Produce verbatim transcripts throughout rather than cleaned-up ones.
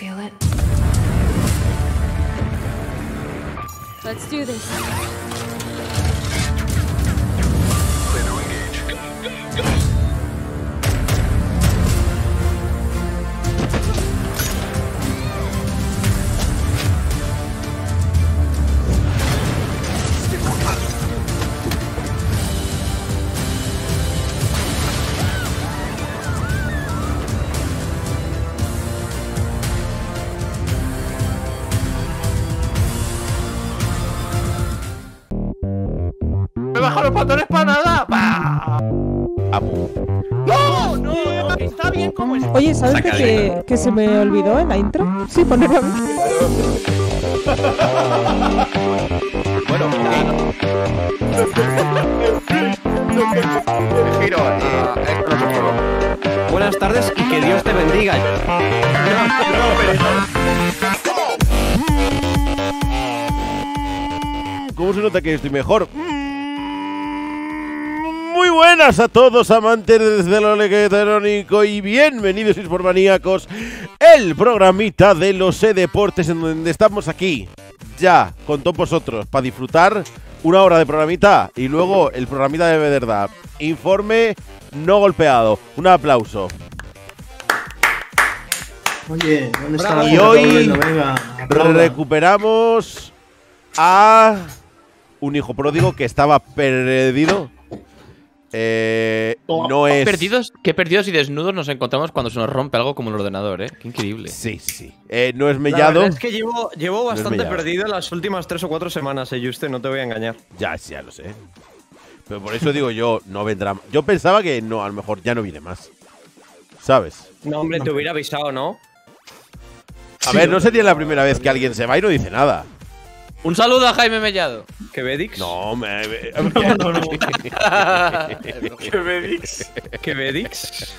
feel it. Let's do this. Play to engage. Go, go, go. Los botones para nada. ¡Pah! ¡No! ¡No! Está bien como está. Oye, ¿sabes de que, que se me olvidó en la intro? Sí, ponerlo. Bueno, giro. Buenas tardes y que Dios te bendiga. ¿Cómo se nota que estoy mejor? Muy buenas a todos, amantes del olegaje electrónico, y bienvenidos a Esportmaníacos, el programita de los e-deportes, en donde estamos aquí, ya, con todos vosotros, para disfrutar una hora de programita y luego el programita de verdad. Informe no golpeado. Un aplauso. Oye, ¿dónde está? Y hoy recuperamos a un hijo pródigo que estaba perdido. Eh, no es... perdidos, qué perdidos y desnudos nos encontramos cuando se nos rompe algo como el ordenador, ¿eh? Qué increíble. Sí, sí. Eh, no es Mellado. La es que llevo, llevo bastante no perdido en las últimas tres o cuatro semanas, eh, Juste, no te voy a engañar. Ya, ya lo sé. Pero por eso digo yo, no vendrá. Yo pensaba que no, a lo mejor ya no viene más. ¿Sabes? No, hombre, te hubiera avisado, ¿no? A sí, ver, no sería la primera vez que alguien se va y no dice nada. Un saludo a Jaime Mellado. ¿Qué Vedix? No, me... no, no, no. ¿Qué Vedix? ¿Qué Vedix?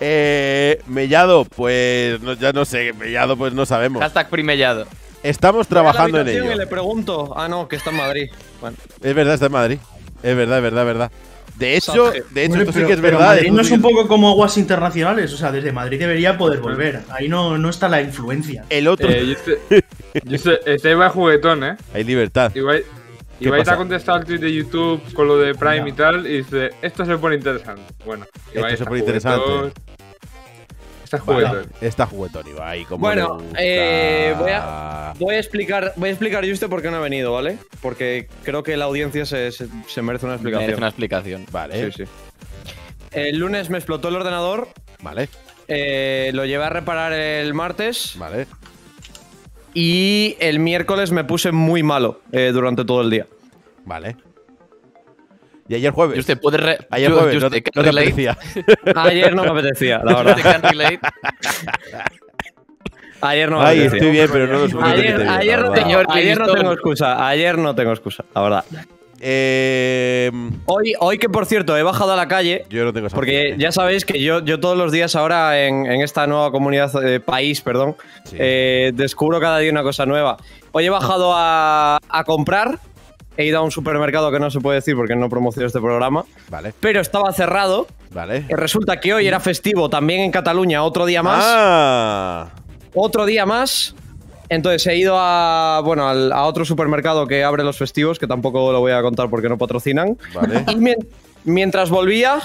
Eh, Mellado, pues no, ya no sé. Mellado, pues no sabemos. Hashtag primellado. Estamos trabajando en ello. Y le pregunto. Ah, no, que está en Madrid. Bueno. Es verdad, está en Madrid. Es verdad, es verdad, es verdad. De hecho, de hecho, bueno, esto pero, sí que es verdad. Madrid no es un poco como aguas internacionales. O sea, desde Madrid debería poder volver. Ahí no, no está la influencia. El otro… Eh, yo sé, está Ibai juguetón, ¿eh? Hay libertad. Ibai, Ibai te ha contestado al tweet de YouTube con lo de Prime no. y tal, y dice, esto se pone interesante. Bueno, Ibai esto se pone interesante. Está juguetón. Bueno, está juguetón, Ibai. Como bueno, eh, voy, a, voy a explicar, voy a explicar Juste por qué no ha venido, ¿vale? Porque creo que la audiencia se, se, se merece una explicación. Merece una explicación. Vale. Sí, sí. El lunes me explotó el ordenador. Vale. Eh, lo llevé a reparar el martes. Vale. Y el miércoles me puse muy malo eh, durante todo el día. Vale. Y ayer jueves. Juste, ¿puedes re ayer yo, jueves, yo, no, no te apetecía. Ayer no me apetecía, la verdad. Ayer no me Ay, apetecía. Ay, estoy bien, pero no lo subí. Ayer, ayer, ayer, no, señor, ayer no tengo excusa. Ayer no tengo excusa, la verdad. Eh... Hoy, hoy que por cierto he bajado a la calle. Yo no tengo esa Porque idea. Ya sabéis que yo, yo todos los días ahora en, en esta nueva comunidad, eh, país, perdón, sí. eh, descubro cada día una cosa nueva. Hoy he bajado a, a comprar. He ido a un supermercado que no se puede decir porque no promociono este programa. Vale. Pero estaba cerrado. Vale. Y resulta que hoy era festivo también en Cataluña, otro día más. Ah. Otro día más. Entonces he ido a, bueno, al, a otro supermercado que abre los festivos, que tampoco lo voy a contar porque no patrocinan. Vale. Y mien, mientras volvía,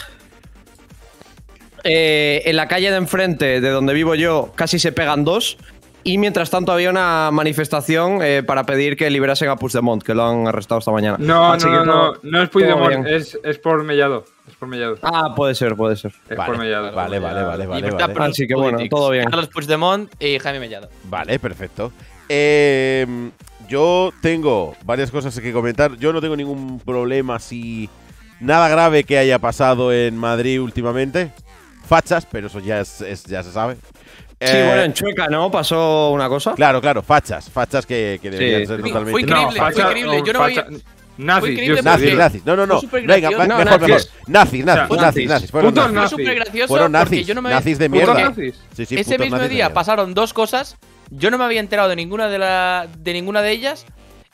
eh, en la calle de enfrente, de donde vivo yo, casi se pegan dos. Y mientras tanto había una manifestación eh, para pedir que liberasen a Puigdemont, que lo han arrestado esta mañana. No, no, no, no, no es Puigdemont, es, es por Mellado. Es por Mellado. Ah, puede ser, puede ser. Es vale, por Mellado. Vale, vale, vale, vale. vale. Así que bueno, todo bien. Carlos Puigdemont y Jaime Mellado. Vale, perfecto. Eh, yo tengo varias cosas que comentar. Yo no tengo ningún problema así, nada grave que haya pasado en Madrid últimamente. Fachas, pero eso ya, es, es, ya se sabe. Sí, eh, bueno, en Chueca, ¿no? Pasó una cosa. Claro, claro, fachas, fachas que, que deberían sí. ser totalmente. Fue increíble, no, fue increíble. Yo no voy. Nazis, nazis, nazis. No, no, no. Venga, no, mejor, nazis. mejor. Nazis, nazis, nazis, nazis. Fueron putos nazis. Fue súper gracioso porque yo no me había. Nazis de mierda. Nazis. Sí, sí, ese mismo nazis día pasaron dos cosas. Yo no me había enterado de ninguna de, la, de ninguna de ellas.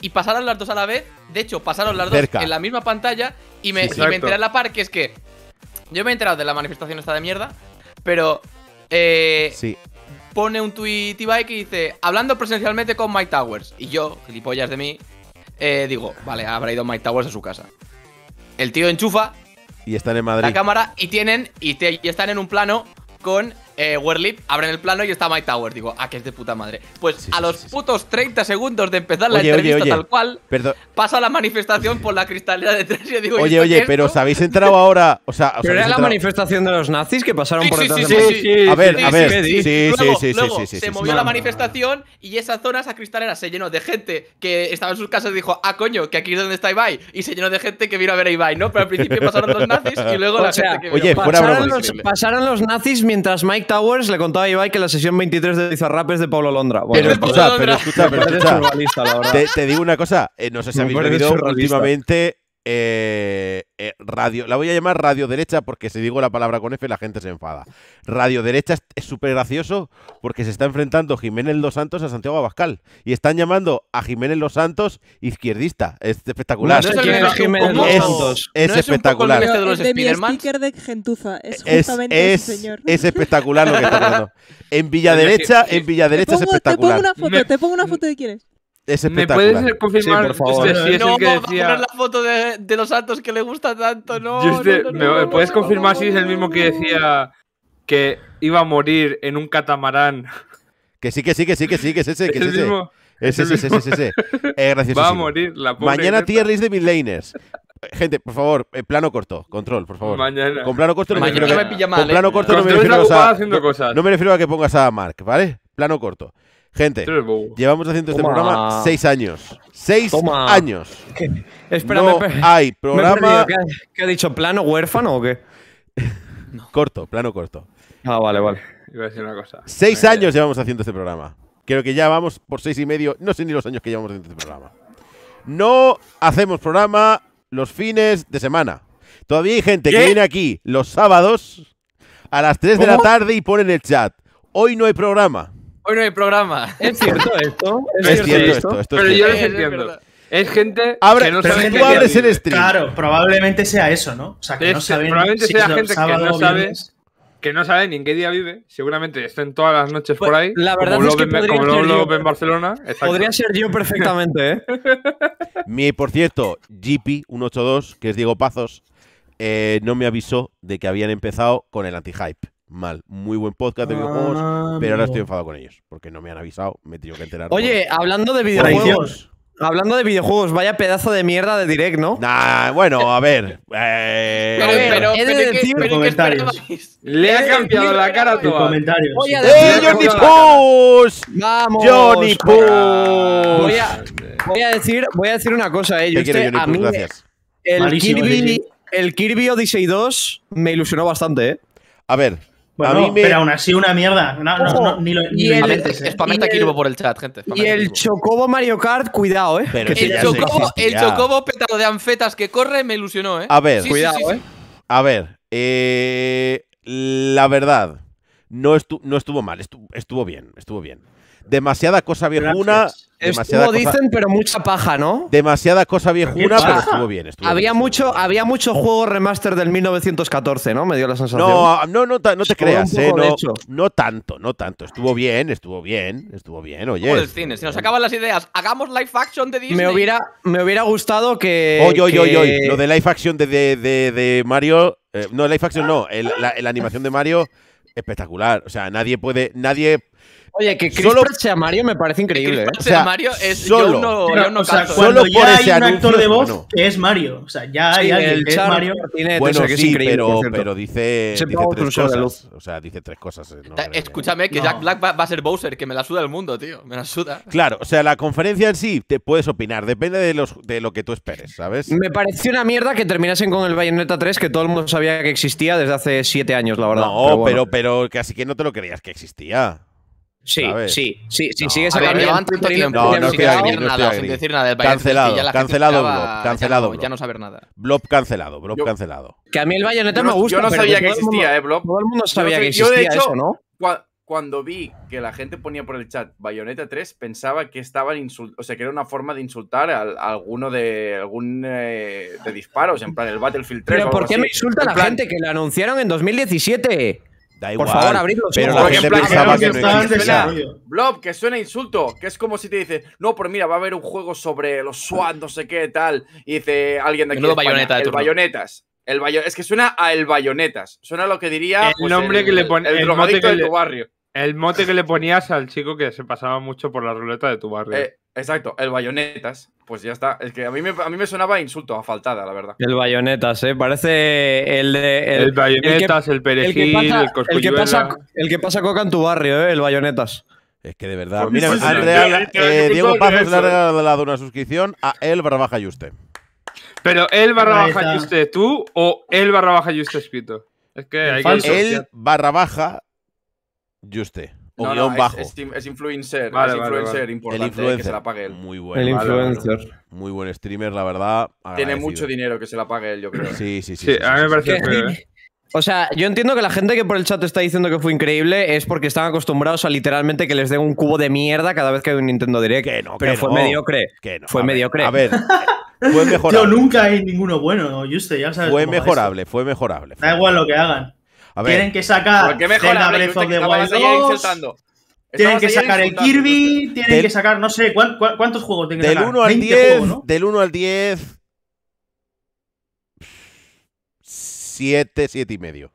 Y pasaron las dos a la vez. De hecho, pasaron las dos Cerca. en la misma pantalla. Y me, y me enteré a la par, que es que yo me he enterado de la manifestación esta de mierda. Pero. Eh, sí. pone un tweet Ibai que dice: hablando presencialmente con Mike Towers. Y yo, gilipollas de mí, eh, digo, vale, habrá ido Mike Towers a su casa. El tío enchufa. Y están en Madrid. La cámara y tienen y, te, y están en un plano con eh, Werlip. Abren el plano y está Mike Towers. Digo, ah, que es de puta madre. Pues sí, a sí, los sí, putos sí. treinta segundos de empezar oye, la entrevista oye, oye, tal cual, perdón. Pasa la manifestación por la cristalera de tres. Y digo, oye, oye, pero ¿os habéis entrado ahora? O sea, ¿pero era entrado? La manifestación de los nazis que pasaron sí, por detrás sí, sí, de sí, sí, sí, a ver, sí, a ver. Sí, sí, luego, sí, sí, luego sí, sí, se sí, movió sí, la no, manifestación no, no. y esa zona, esa cristalera, se llenó de gente que estaba en sus casas y dijo, ah, coño, que aquí es donde está Ibai. Y se llenó de gente que vino a ver a Ibai, ¿no? Pero al principio pasaron los nazis y luego la gente que vino. Oye, pasaron los nazis mientras Mike Towers le contaba a Ibai que la sesión veintitrés de Bizarrap es de Pablo Londra. Bueno, pero, escucha, pero escucha, pero escucha, te, te digo una cosa, eh, no sé si habéis visto últimamente eh, eh, radio, la voy a llamar radio derecha porque si digo la palabra con F la gente se enfada. Radio derecha es súper gracioso porque se está enfrentando Jiménez Losantos a Santiago Abascal y están llamando a Jiménez Losantos izquierdista. Es espectacular. No, no es, es Jiménez Losantos. Es, es no espectacular. Es, de los de de gentuza. Es, justamente es, ese señor. Es espectacular lo que está pasando. En Villaderecha, en Villaderecha pongo, es espectacular. Te pongo una foto, me, te pongo una foto de quién es. Es espectacular. ¿Me puedes confirmar? Sí, por favor. Este, si es no, el que decía... vamos a poner la foto de, de los santos que le gusta tanto, no. Este, no, no, no ¿Me puedes no, confirmar no, si es el mismo que decía que iba a morir en un catamarán? Que sí, que sí, que sí, que sí, que es ese, que es ese. Es ese, es ese, es ese. Va a morir la pobre. Mañana tier list de midlaners. Gente, por favor, plano corto, control, por favor. Mañana. Con plano corto no me refiero a… No me refiero a que pongas a Mark, ¿vale? Plano corto. Gente, llevamos haciendo Toma. este programa seis años. ¡Seis Toma. años! ¿Qué? Espera, no me hay programa… ¿Qué ha, ¿Qué ha dicho? ¿Plano huérfano o qué? No. Corto, plano corto. Ah, vale, vale. Iba a decir una cosa. Seis eh. años llevamos haciendo este programa. Creo que ya vamos por seis y medio. No sé ni los años que llevamos haciendo este programa. No hacemos programa los fines de semana. Todavía hay gente ¿Qué? que viene aquí los sábados a las tres ¿Cómo? de la tarde y pone en el chat: hoy no hay programa. Hoy no hay programa. ¿Es cierto esto? ¿Es, ¿Es cierto, cierto esto? esto, esto es Pero cierto. yo lo entiendo. Es, es gente Abre, que no sabe… Tú abres el stream. Claro, probablemente sea eso, ¿no? O sea, que es, no saben… Probablemente si sea gente que no sabe… Que no sabe ni en qué día vive, seguramente estén todas las noches pues, por ahí. La verdad como es que podría como ser yo. en Barcelona. Exacto. Podría ser yo perfectamente, ¿eh? Mi, por cierto, G P uno ocho dos, que es Diego Pazos, eh, no me avisó de que habían empezado con el anti-hype. Mal, muy buen podcast de ah, videojuegos, no. pero ahora estoy enfadado con ellos, porque no me han avisado, me he tenido que enterar. Oye, por... hablando de videojuegos… Hablando de videojuegos, vaya pedazo de mierda de direct, ¿no? Nah, bueno, a ver. Eh... Pero, pero, he de decir pero que esperabais. Le ha cambiado la cara a tu comentario. ¡Eh, Johnny Push! ¡Vamos! ¡Johnny Push! Voy a, voy a, decir, voy a decir una cosa, eh. Yo Te quiero, Johnny Push, gracias. El, Malísimo, Kirby, el Kirby Odyssey dos me ilusionó bastante, eh. A ver. Bueno, a mí me... pero aún así una mierda. No, no, no, ni lo, ni y el, el, spameta Kirbo por el chat, gente. Y el Chocobo Mario Kart, cuidado, eh. Pero el, chocobo, el Chocobo pétalo de anfetas que corre me ilusionó, eh. A ver, sí, cuidado, sí, sí, eh. A ver, eh, la verdad, no, estu no estuvo mal, estuvo, estuvo bien, estuvo bien. Demasiada cosa viejuna… Demasiada estuvo, cosa, dicen, pero mucha paja, ¿no? Demasiada cosa viejuna, pero estuvo bien. Estuvo había, bien. Mucho, había mucho juego remaster del mil novecientos catorce, ¿no? Me dio la sensación. No, no, no, no te creas, ¿eh? No, no tanto, no tanto. Estuvo bien, estuvo bien, estuvo bien, oye. Como el cine, se nos acaban las ideas. Hagamos live action de Disney. Me hubiera, me hubiera gustado que… Oye, oye, oye, oye. Lo de live action de, de, de, de Mario… Eh, no, live action no. El, la el animación de Mario… Espectacular. O sea, nadie puede… Nadie… Oye, que Chris Pratt sea Mario me parece increíble. ¿eh? O sea, Mario es solo, yo no, pero, yo no o sea, solo ya por ese hay un anuncio, actor de voz bueno. que es Mario. O sea, ya hay sí, alguien que es Mario. Martínez, bueno, o sea, que sí, es pero, pero dice, dice tres cosas. O sea, dice tres cosas. No, Escúchame, que no. Jack Black va, va a ser Bowser, que me la suda el mundo, tío. Me la suda. Claro, o sea, la conferencia en sí te puedes opinar. Depende de, los, de lo que tú esperes, ¿sabes? Me pareció una mierda que terminasen con el Bayonetta tres, que todo el mundo sabía que existía desde hace siete años, la verdad. No, pero, bueno. pero, pero casi que no te lo creías que existía. Sí, sí, sí, sí, no. sigue sacando. Llevan tanto tiempo no, no sin, no decir nada, sin decir nada del Bayonetta. Cancelado, ya cancelado Blob, cancelado. Ya no, ya no saber nada. Blob cancelado, Blob yo, cancelado. Que a mí el Bayonetta no, me gusta. Yo no sabía que existía, mundo, eh, Blob. Todo el mundo sabía yo, que existía yo de hecho, eso, ¿no? Cu cuando vi que la gente ponía por el chat Bayonetta tres, pensaba que estaban insult o sea, que era una forma de insultar a, a alguno de algún eh, de disparos, en plan el Battlefield tres. Pero ¿por qué me insulta la gente que lo anunciaron en dos mil diecisiete? Da igual. Por favor, abridlo. Pero la gente pensaba que no existía. Blob, que suena insulto. Que es como si te dices, no, pues mira, va a haber un juego sobre los SWAT, no sé qué, tal. Y dice alguien de aquí. Menudo Bayonetta de turno. El Bayonetas. El bayo es que suena a el Bayonetas. Suena lo que diría. El nombre que le pone. El drogadicto de tu barrio. El mote que le ponías al chico que se pasaba mucho por la ruleta de tu barrio. Eh, exacto, el Bayonetas. Pues ya está. Es que a mí me, a mí me sonaba insulto, a faltada, la verdad. El Bayonetas, ¿eh? Parece el… de… El, el Bayonetas, el, que, el perejil, el, que pasa, el cosculluela… El que, pasa, el que pasa coca en tu barrio, ¿eh? El Bayonetas. Es que de verdad… Pues mira, sí, Andrea, sí, eh, Diego Paz le ha regalado una suscripción a el barra baja y usted. Pero el barra baja y usted tú o el barra baja y usted escrito. Es que hay que… El barra baja… Y usted. O no, guión no, bajo. Es, es influencer. Vale, es influencer vale, vale. Importante. El influencer. Que se la pague él. Muy bueno. El influencer. Vale, muy buen streamer, la verdad. Agradecido. Tiene mucho dinero que se la pague él, yo creo. Sí, sí, sí. sí, sí a mí me parece feo, ¿eh? O sea, yo entiendo que la gente que por el chat está diciendo que fue increíble es porque están acostumbrados a literalmente que les den un cubo de mierda cada vez que hay un Nintendo Direct. Que no, pero que fue no. mediocre. Que no. Fue a mediocre. Ver, a ver. Fue mejorable. Yo nunca hay ninguno bueno, y usted ya sabes. Fue mejorable, es. fue mejorable. Da igual lo que hagan. A ver. Tienen que sacar el Breath of the Wild dos, tienen que sacar el Kirby, tienen del, que sacar, no sé, ¿cuál, cuál, ¿cuántos juegos tienen que del sacar? uno al diez, juegos, ¿no? Del uno al diez, siete, siete y medio,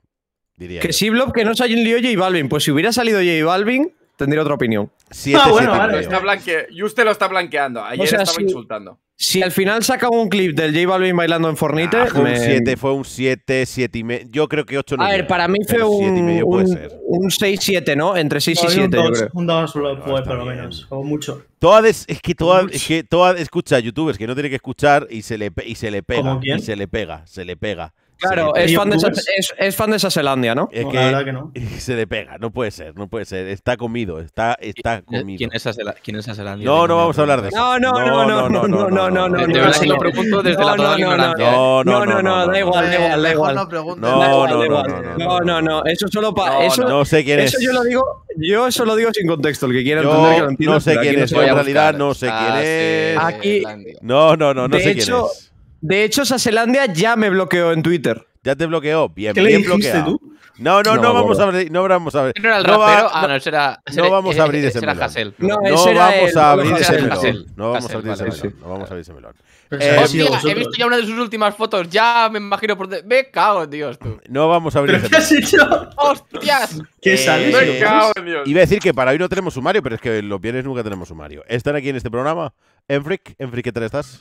diría. Que sí, Blob, que no salió J Balvin. Pues si hubiera salido J Balvin, tendría otra opinión. siete, ah, bueno, vale. Está blanque... Y usted lo está blanqueando, ayer o sea, estaba si, insultando. Si al final saca un clip del J Balvin bailando en Fortnite… Ah, fue, me... un siete, fue un siete, siete y medio… Yo creo que ocho no. A ver, era. Para mí fue un, un seis siete, ¿no? Entre seis y siete, yo creo. Un dos lo fue, por lo menos. Como mucho. Toda des, es que toda, es que toda escucha a youtubers que no tiene que escuchar y se le, y se le pega. ¿Cómo quién? Y se le pega, se le pega. Claro, es fan, de es, es fan de Saselandia, ¿no? Es que, la verdad que no. Se le pega, no puede ser, no puede ser. Está comido, está, está comido. ¿Quién es Saselandia? No, no vamos a hablar de eso. No, no, no, no, no, no, no, no, no. De verdad que lo pregunto desde la total ignorancia. No, no, no, no, da igual, da igual, da igual. No, no, no, no, no, no, eso solo para… No sé quién es. Eso yo lo digo, yo eso lo digo sin contexto, el que quiera entender que lo entienda. No sé quién es, en realidad no sé quién es. Aquí… No, no, no, no sé quién es. De hecho, Saselandia ya me bloqueó en Twitter. Ya te bloqueó. Bien, ¿Qué bien le bloqueado. Tú? No, no, no, no vamos a abrir. No vamos a abrir. No era el no rapero. Va, ah, no, será, será, no vamos a abrir ese melón. No, no vamos el, a abrir ese melón. Hassel. No vamos Hassel, a abrir vale, ese melón. No vamos a abrir ese melón. Eh, sí, mira, he visto ya una de sus últimas fotos. Ya me imagino por. De... Me cago en Dios, tú. No vamos a abrir ese melón. ¿Qué has hecho? ¡Hostias! ¿Qué salió? Me cago en Dios. Iba a decir que para hoy no tenemos sumario, pero es que los viernes nunca tenemos sumario. Están aquí en este programa. Enfrick, Enfrick, ¿qué tal estás?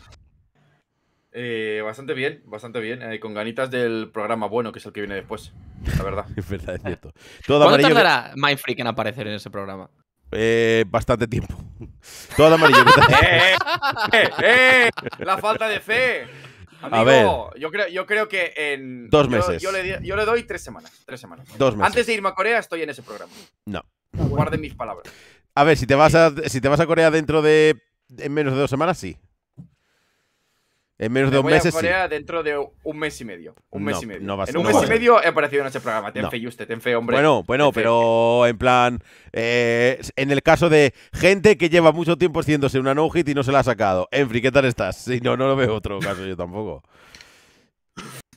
Eh, bastante bien, bastante bien. Eh, con ganitas del programa bueno, que es el que viene después. La verdad. Es verdad, es cierto. Todo ¿Cuánto tardará que... Mindfreak en aparecer en ese programa? Eh, bastante tiempo. Todo amarillo. eh, eh, eh, la falta de fe. Amigo, a ver. Yo, creo, yo creo que en. Dos meses. Yo, yo, le, yo le doy tres semanas. Tres semanas. Dos meses. Antes de irme a Corea estoy en ese programa. No. Guarden mis palabras. A ver, si te vas a, si te vas a Corea dentro de. En menos de dos semanas, sí. En menos de dos meses. Voy a Corea sí. dentro de un mes y medio. Un no, mes y medio. No vas, en un no mes y medio he aparecido en ese programa. Ten no. fe y usted, ten fe, hombre. Bueno, bueno, pero en plan. Eh, en el caso de gente que lleva mucho tiempo haciéndose una no-hit y no se la ha sacado. Enfri, ¿qué tal estás? Si no, no lo veo otro caso yo tampoco.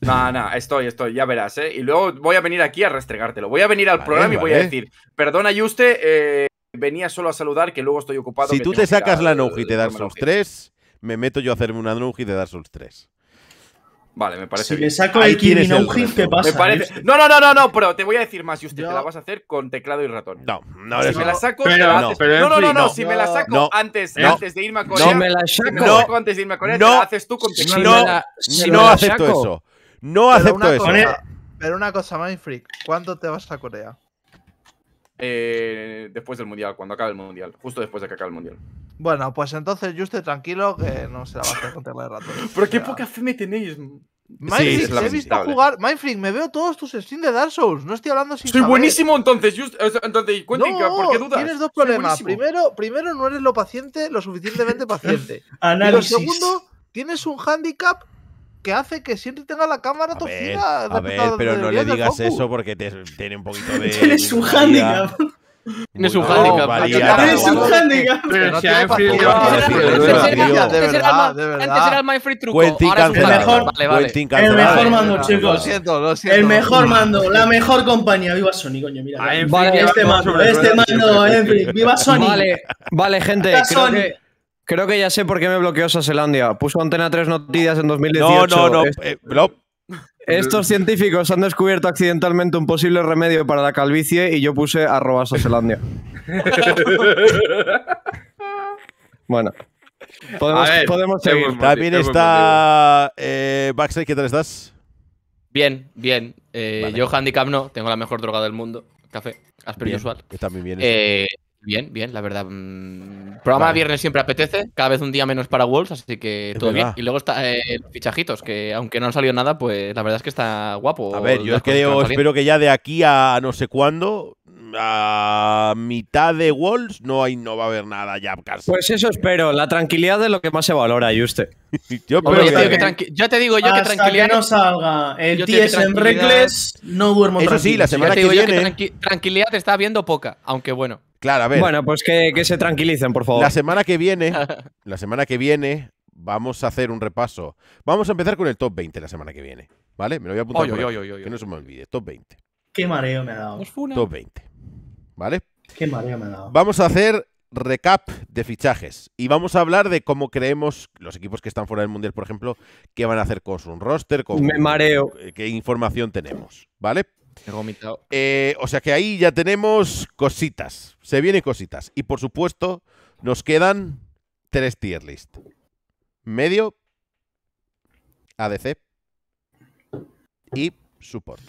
No, no, estoy, estoy, ya verás, ¿eh? Y luego voy a venir aquí a restregártelo. Voy a venir al vale, programa vale. y voy a decir, perdona, y usted, eh, venía solo a saludar que luego estoy ocupado. Si que tú te sacas la no-hit y te das los tres. Me meto yo a hacerme una no-hit de Dark Souls tres. Vale, me parece. Si bien. Le saco ahí Kirby no-hit, ¿qué pasa? Me parece... No, no, no, no, no, pero te voy a decir más, Justin. Yo... Te la vas a hacer con teclado y ratón. No, no, si no. Me la saco, pero, la no, pero no, no, no, no, no. Si me la saco no, antes, no, antes de irme a Corea. No, me la saco. Si me la saco antes de irme a Corea, no, te la haces tú con teclado. No, la, si no acepto saco. Eso. No pero acepto eso. Cosa, pero una cosa, Mindfreak, ¿cuándo te vas a Corea? Eh, después del mundial, cuando acabe el mundial, justo después de que acabe el mundial. Bueno, pues entonces, Juste, tranquilo, que no se la va a hacer contra la de rato. Pero qué poca fe me tenéis. Mindfreak, sí, te he visto jugar. Mindfreak, me veo todos tus streams de Dark Souls. No estoy hablando sin. Soy saber. Buenísimo, entonces, Juste. Entonces, cuéntame, no, ¿por qué dudas? Tienes dos problemas. Primero, primero, no eres lo paciente, lo suficientemente paciente. Análisis. Y lo segundo, tienes un handicap. Que hace que siempre tenga la cámara torcida. A ver, pero no le digas eso porque te tiene un poquito de. Tienes un handicap. No es un handicap. Es un handicap. Antes era el Mindfreak truco. Ahora es un handicap. El mejor mando, chicos. Lo siento, lo siento. El mejor mando, la mejor compañía. Viva Sony, coño. Mira. Este mando, este mando, Mindfreak. Viva Sony. Vale, gente. Creo que ya sé por qué me bloqueó Saselandia. Puso Antena tres Noticias en dos mil dieciocho. No, no, no. Estos científicos han descubierto accidentalmente un posible remedio para la calvicie y yo puse arroba Saselandia. Bueno, podemos, ver, podemos seguir. Morir, También está eh, Backstage, ¿qué tal estás? Bien, bien. Eh, vale. Yo handicap no, tengo la mejor droga del mundo, café, Asper usual. También bien. Eh, bien, bien, la verdad. Mmm, programa vale. Viernes siempre apetece, cada vez un día menos para Wolves, así que es todo verdad. bien. Y luego está eh, los fichajitos, que aunque no han salido nada, pues la verdad es que está guapo. A ver, yo es que yo espero que ya de aquí a no sé cuándo, a mitad de Wolves, no, hay, no va a haber nada ya casi. Pues eso espero, la tranquilidad de lo que más se valora, Yuste. yo, Hombre, yo, que que yo te digo yo hasta que tranquilidad… que no salga el T S en Reckless, no duermo tranquilo. Eso sí, la semana yo te digo que viene… Yo que tranqui tranquilidad te está viendo poca, aunque bueno. Claro, a ver. Bueno, pues que, que se tranquilicen, por favor. La semana que viene, la semana que viene vamos a hacer un repaso. Vamos a empezar con el top veinte la semana que viene, ¿vale? Me lo voy a apuntar. Oy, oy, oy, oy, oy. Que no se me olvide, top veinte. Qué mareo me ha dado. top veinte, ¿vale? Qué mareo me ha dado. Vamos a hacer recap de fichajes y vamos a hablar de cómo creemos los equipos que están fuera del Mundial, por ejemplo, qué van a hacer con su roster, con me mareo. qué información tenemos, ¿vale? Eh, o sea que ahí ya tenemos cositas, se vienen cositas. Y por supuesto nos quedan tres tier list. Medio, A D C y support.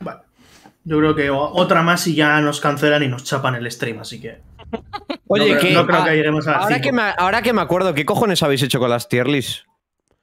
Vale. Yo creo que otra más y ya nos cancelan y nos chapan el stream, así que… Oye, no, que, no creo que lleguemos a… Ahora que, me, ahora que me acuerdo, ¿qué cojones habéis hecho con las tier list?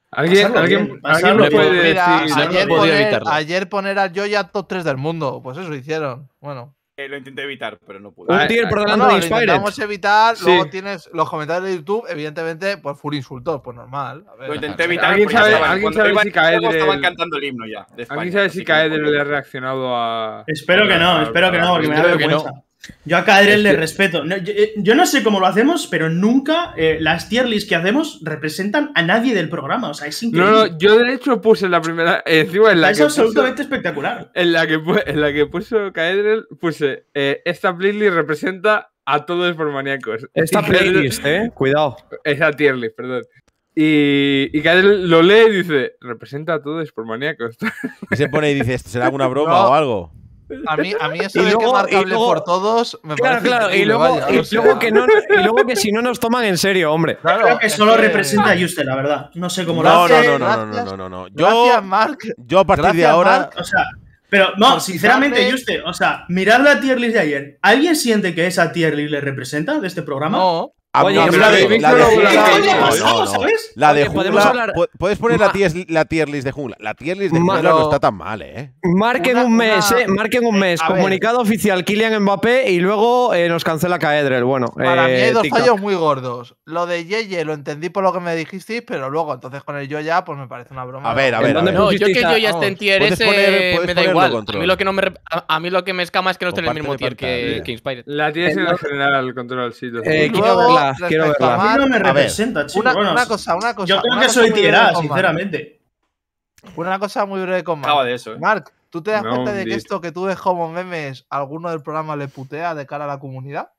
¿Alguien, ¿alguien, ¿alguien lo puede decir? Ayer, no poner, ayer poner a Joya top tres del mundo. Pues eso hicieron. Bueno. Eh, lo intenté evitar, pero no pude. Un tier por delante no, no, de Inspire. Vamos a evitar. Sí. Luego tienes los comentarios de YouTube, evidentemente, pues full insultos. Pues normal. A ver, lo intenté evitar. ¿Alguien sabe, estaban, ¿alguien sabe si Caedrel… Estaban cantando el himno ya. ¿Alguien sabe si Caedrel le ha reaccionado a… Espero a, que no, a, espero que no, porque me da vergüenza. No. Yo a Caedrel le respeto. No, yo, yo no sé cómo lo hacemos, pero nunca eh, las tier lists que hacemos representan a nadie del programa. O sea, es increíble. No, no, yo de hecho puse la primera. Encima en la es que absolutamente puso, espectacular. En la que, en la que puso Caedrel, puse eh, esta playlist representa a todos los maníacos. Esta playlist, eh. Cuidado. Esa tier list, perdón. Y, y Caedrel lo lee y dice: representa a todos los maníacos. Y se pone y dice: ¿esto será alguna broma no. o algo? A mí, a mí eso de que marcable luego, por todos me claro, parece claro, y luego, vaya, y, o sea. luego que no, y luego que si no nos toman en serio, hombre. Claro, creo que solo representa a Juste, la verdad. No sé cómo no, lo hace. No, no, no, gracias, no, no, no. Yo, gracias, Mark. Yo a partir gracias, de ahora… Mark, o sea, pero no, sinceramente, Juste, o sea, mirad la tier list de ayer. ¿Alguien siente que esa tier list le representa de este programa? No. Oye, Oye, la de, la de Jungla, no, no, no. La de Jungla, puedes poner la tier, la tier list de Jungla. La tier list de Jungla no está tan mal, eh. Marquen una, un mes, una... eh, marquen un mes. Comunicado oficial, Kylian Mbappé y luego eh, nos cancela Caedrel. Bueno, para eh, mí hay dos TikTok. fallos muy gordos. Lo de Yeye lo entendí por lo que me dijisteis, pero luego entonces con el Yoya pues me parece una broma. A ver, a ver. A ver. No, yo que Yoya esté en tier ese me da igual. A mí lo que no me a mí lo que me escama es que no esté en el mismo tier que Inspire. La tienes en la general control, sí. Quiero verla. A mí no me representa, chico. Una, bueno, una cosa, una cosa. Yo creo una que soy tierra, sinceramente. Una cosa muy breve con Mark. De eso, ¿eh? Mark, ¿tú te das no, cuenta de que esto que tú ves como memes, alguno del programa le putea de cara a la comunidad?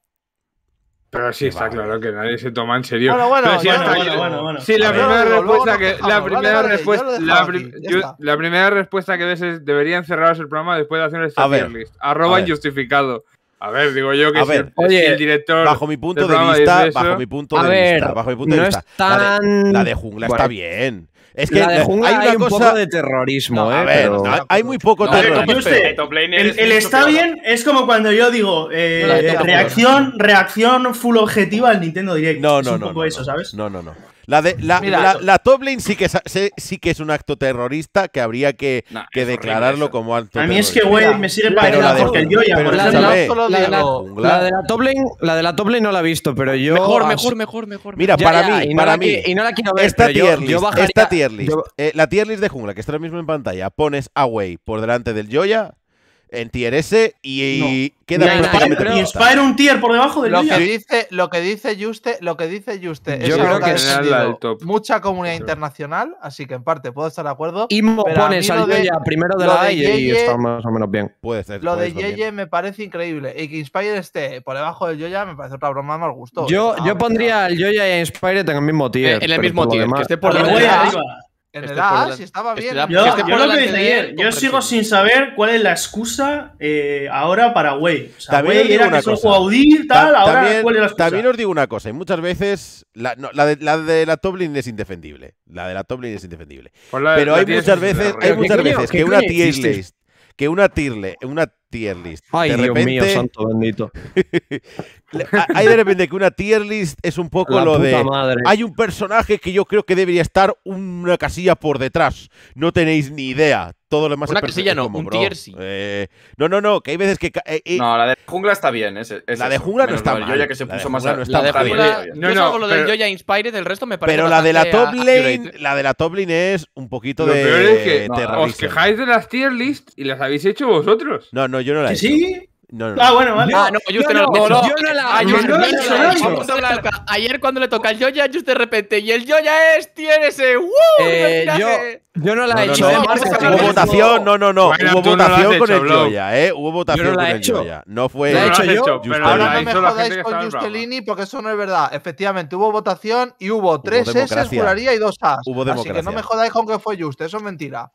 Pero sí, está claro que nadie se toma en serio. Bueno, bueno, sí, bueno, bueno, bueno, bueno, bueno. Sí, la primera respuesta que… La primera respuesta… La primera respuesta que ves es deberían cerraros el programa después de hacer esta tier list. Arroba injustificado. A ver, digo yo que a si ver, el, oye, el director. Bajo mi punto de vista, eso, bajo mi punto de ver, vista, bajo mi punto no de vista. Tan... La de, de Jungla bueno. está bien. Es que la de Jungla hay, hay una un cosa... poco de terrorismo, no, eh. A ver, pero... no, hay muy poco no, terrorismo. Usted, el, el, el está bien es como cuando yo digo eh, no, no, no, reacción, reacción full objetiva al Nintendo Direct. No, no, es un no, poco no, eso, ¿sabes? No, no, no. La, de, la, Mira, la, la top lane sí que, es, sí que es un acto terrorista que habría que, nah, que declararlo como acto terrorista. A mí es que, güey, me sirve para pero la de, porque yo ya, pero la, la, la, la de la top lane, la de la top lane no la he visto, pero yo… Mejor, mejor, mejor, mejor. Mira, ya, para ya, mí, para no mí, la, y no la quiero ver, esta tier list, yo bajaría, esta tier list yo... eh, la tier list de Jungla, que está ahora mismo en pantalla, pones Away por delante del Joya, en tier S y no. queda no, prácticamente. No, no, no. Y Inspire un tier por debajo de lo Yoya. Que dice, lo que dice Juste, lo que dice Juste. Yo creo que es mucha comunidad sí. internacional, así que en parte puedo estar de acuerdo. Y pones al Yoya primero de la A y está más o menos bien. Puede ser. Lo de Yeye me parece increíble. Y que Inspire esté por debajo del Yoya me parece otra broma más gusto. Yo, ah, yo pondría al Yoya y a Inspire en el mismo tier. En el mismo tier, que esté por debajo de arriba. En este edad, la, si estaba bien. Este yo, este yo lo que dije ayer, yo sigo sin saber cuál es la excusa eh, ahora para Way. O sea, Way era que solo jugaba Audi, tal, Ta ahora también, cuál es la excusa. También os digo una cosa, y muchas veces la, no, la, de, la de la top lane es indefendible. La de la top lane es indefendible. La, Pero la hay, muchas veces, hay muchas veces que una tier list, que una tier list, una tier list. Ay, de repente, Dios mío, santo bendito. Hay de repente que una tier list es un poco la lo de. Madre. Hay un personaje que yo creo que debería estar una casilla por detrás. No tenéis ni idea. Todo lo demás una casilla no, como, un bro, tier sí. Eh, no, no, no, que hay veces que. Eh, eh, no, la de Jungla está bien. Es, es la de Jungla no está mal. Yoya que se puso más no está bien. No, no, no. Lo del Yoya Inspire, del resto me parece. Pero la de la top lane, la de la top lane es un poquito lo de. Peor es que no, os quejáis de las tier list y las habéis hecho vosotros. No, no. Yo no la he hecho. ¿Sí? No, no, no. Ah, bueno, vale. Ah, no, yo, yo, no, no, no. yo no la Ayer, no, no, no, no, no, no. Ayer cuando le toca al Yoya, yo de repente. Y el Yoya es, tiene ese. ¡Wow! Eh, yo, yo no la no, he hecho. No, no, no, hubo votación, no, no, no. Bueno, hubo votación no con hecho, el Yoya, ¿eh? Hubo votación no con el hecho. Yoya. No fue. ¿La he hecho yo? Pero ahora no me jodáis con Justelini porque eso no es verdad. Efectivamente, hubo votación y hubo tres S, juraría, y dos As. Así que no me jodáis con que fue Juste, eso es mentira.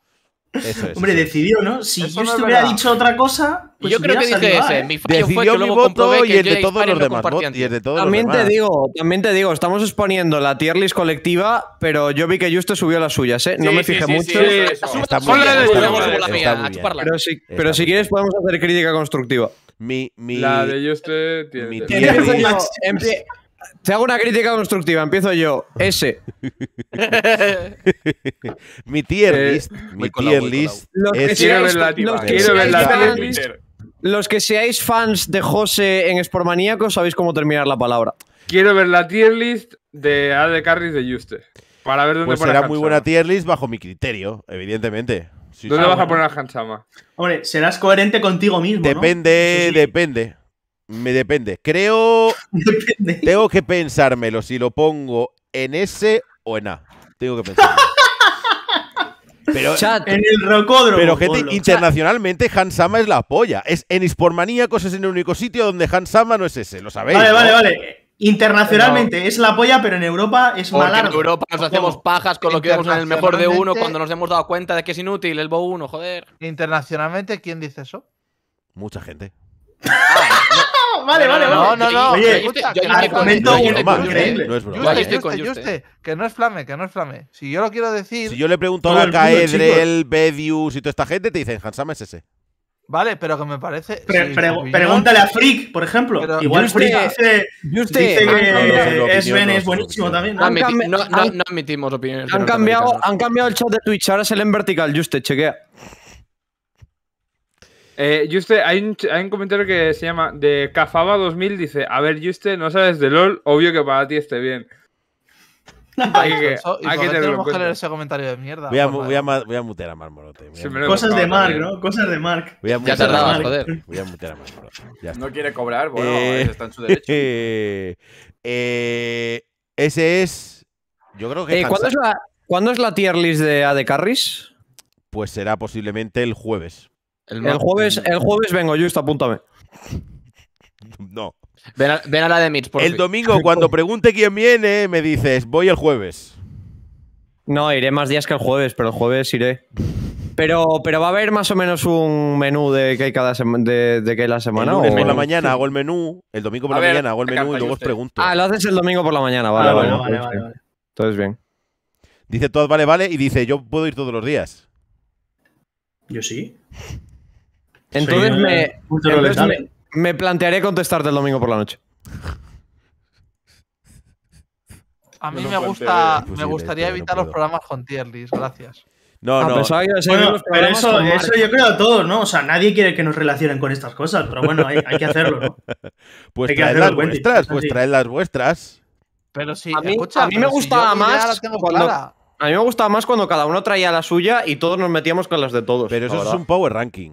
Eso, eso, Hombre, eso. decidió, ¿no? Si yo no hubiera verdad. dicho otra cosa, pues yo creo que dije ese. ¿Eh? Mi fallo fue que luego comprobé que el de todos los demás. También te digo, también te digo, estamos exponiendo la tier list colectiva, pero yo vi que Juste subió las suyas, ¿eh? No sí, me fijé sí, mucho. Sí, sí, está muy bien. Pero si quieres podemos hacer crítica constructiva. Mi, mi, la de Juste tiene. Te hago una crítica constructiva, empiezo yo. S. mi tier list. Eh, mi tier list. Los que seáis fans de José en Esportmaníacos sabéis cómo terminar la palabra. Quiero ver la tier list de A D Carries de Juste. Para ver dónde pues pone será Hans muy buena Sama. Tier list bajo mi criterio, evidentemente. Sí, ¿Dónde vas bueno. a poner a Hans Sama? Hombre, serás coherente contigo mismo. Depende, ¿no? depende. Me depende. Creo. Depende. Tengo que pensármelo si lo pongo en S o en A. Tengo que pensarlo. Pero, Chat. En el rocódromo. Pero, gente, Polo. internacionalmente Hans Sama es la polla. Es, en Esportmaníacos es el único sitio donde Hans Sama no es ese. Lo sabéis. Vale, ¿no? vale, vale. Internacionalmente no. es la polla, pero en Europa es mala. En Europa nos hacemos pajas con lo que vemos en el mejor de uno cuando nos hemos dado cuenta de que es inútil el B O uno, joder. Internacionalmente, ¿quién dice eso? Mucha gente. Vale, vale, vale. No, no, no. Oye, argumento increíble. No es broma. Que no es flame, que no es flame. Si yo lo quiero decir… Si yo le pregunto a Caedrel, Bedius y toda esta gente, te dicen Hans Sama es ese. Vale, pero que me parece… Pregúntale a Freak, por ejemplo. Igual Freak dice que Sven es buenísimo también. No admitimos opiniones. Han cambiado el chat de Twitch, ahora es el en vertical. Juste, chequea. Eh, Juste, hay un, hay un comentario que se llama de Cafaba dos mil, dice: a ver, Juste, no sabes de LOL, obvio que para ti esté bien. Hay que, hay que tenemos que leer ese comentario de mierda. Voy a, voy a, voy a, voy a mutear a Marmorote. Sí, cosas de Mark, ¿no? Cosas de Mark. Voy a mutear ya tardabas, a joder. Voy a mutear a Marmorote. No quiere cobrar, bueno, eh, está en su derecho. Eh, eh, ese es. Yo creo que. Eh, ¿cuándo, es la, ¿Cuándo es la tier list de A D Carries? Pues será posiblemente el jueves. El, el, jueves, el jueves vengo, Juste, apúntame. No. Ven a, ven a la de Mitch, por El fin. domingo, cuando pregunte quién viene, me dices, voy el jueves. No, iré más días que el jueves, pero el jueves iré. Pero, pero va a haber más o menos un menú de que hay cada de, de que hay la semana. El lunes o... por la mañana hago el menú, el domingo por a la ver, mañana hago el menú y luego usted. os pregunto. Ah, lo haces el domingo por la mañana, vale, ah, vale, vale, vale, vale, vale. Entonces bien. Dice todas vale, vale, y dice, yo puedo ir todos los días. Yo sí. Entonces, sí, me, entonces me, me plantearé contestarte el domingo por la noche. A mí no me gusta, posible, me gustaría evitar no los programas con tier list, gracias. No, no. Bueno, pero eso, eso yo creo a todos, ¿no? O sea, nadie quiere que nos relacionen con estas cosas, pero bueno, hay, hay que hacerlo, ¿no? Pues hay traed las vuestras, pues traed las vuestras. Pero sí, si, a mí, escucha, a mí me gustaba si más cuando, a mí me gustaba más cuando cada uno traía la suya y todos nos metíamos con las de todos. Pero eso es un power ranking.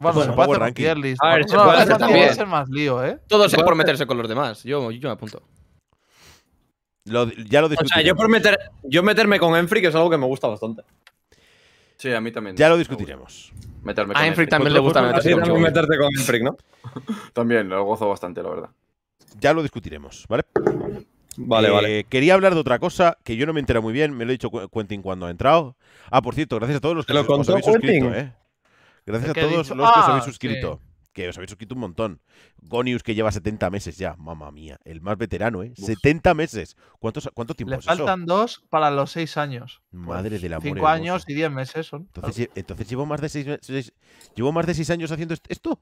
Bueno, bueno, se puede hacer ranking. Tier list. A ver, se puede hacer también. Puede ser más lío, ¿eh? Todo es por meterse con los demás. Yo, yo me apunto. Lo, ya lo discutimos. O sea, yo por meter, yo meterme con Enfreak es algo que me gusta bastante. Sí, a mí también. Ya lo discutiremos. Meterme con a Enfreak también le gusta meterse con Enfreak. Meterte con Enfreak, ¿no? También, lo gozo bastante, la verdad. Ya lo discutiremos, ¿vale? Vale, eh, vale. Quería hablar de otra cosa que yo no me entero muy bien. Me lo he dicho Quentin cuando ha entrado. Ah, por cierto, gracias a todos los que lo os habéis suscrito, Quentin. ¿eh? Gracias a todos los que os habéis suscrito. Que os habéis suscrito un montón. Gonius, que lleva setenta meses ya. Mamma mía. El más veterano, ¿eh? Uf. setenta meses. ¿Cuántos, ¿Cuánto tiempo Le es eso? Le faltan dos para los seis años. Madre del amor. Cinco años y diez meses son. Entonces, claro. entonces llevo más de seis, seis ¿Llevo más de seis años haciendo esto?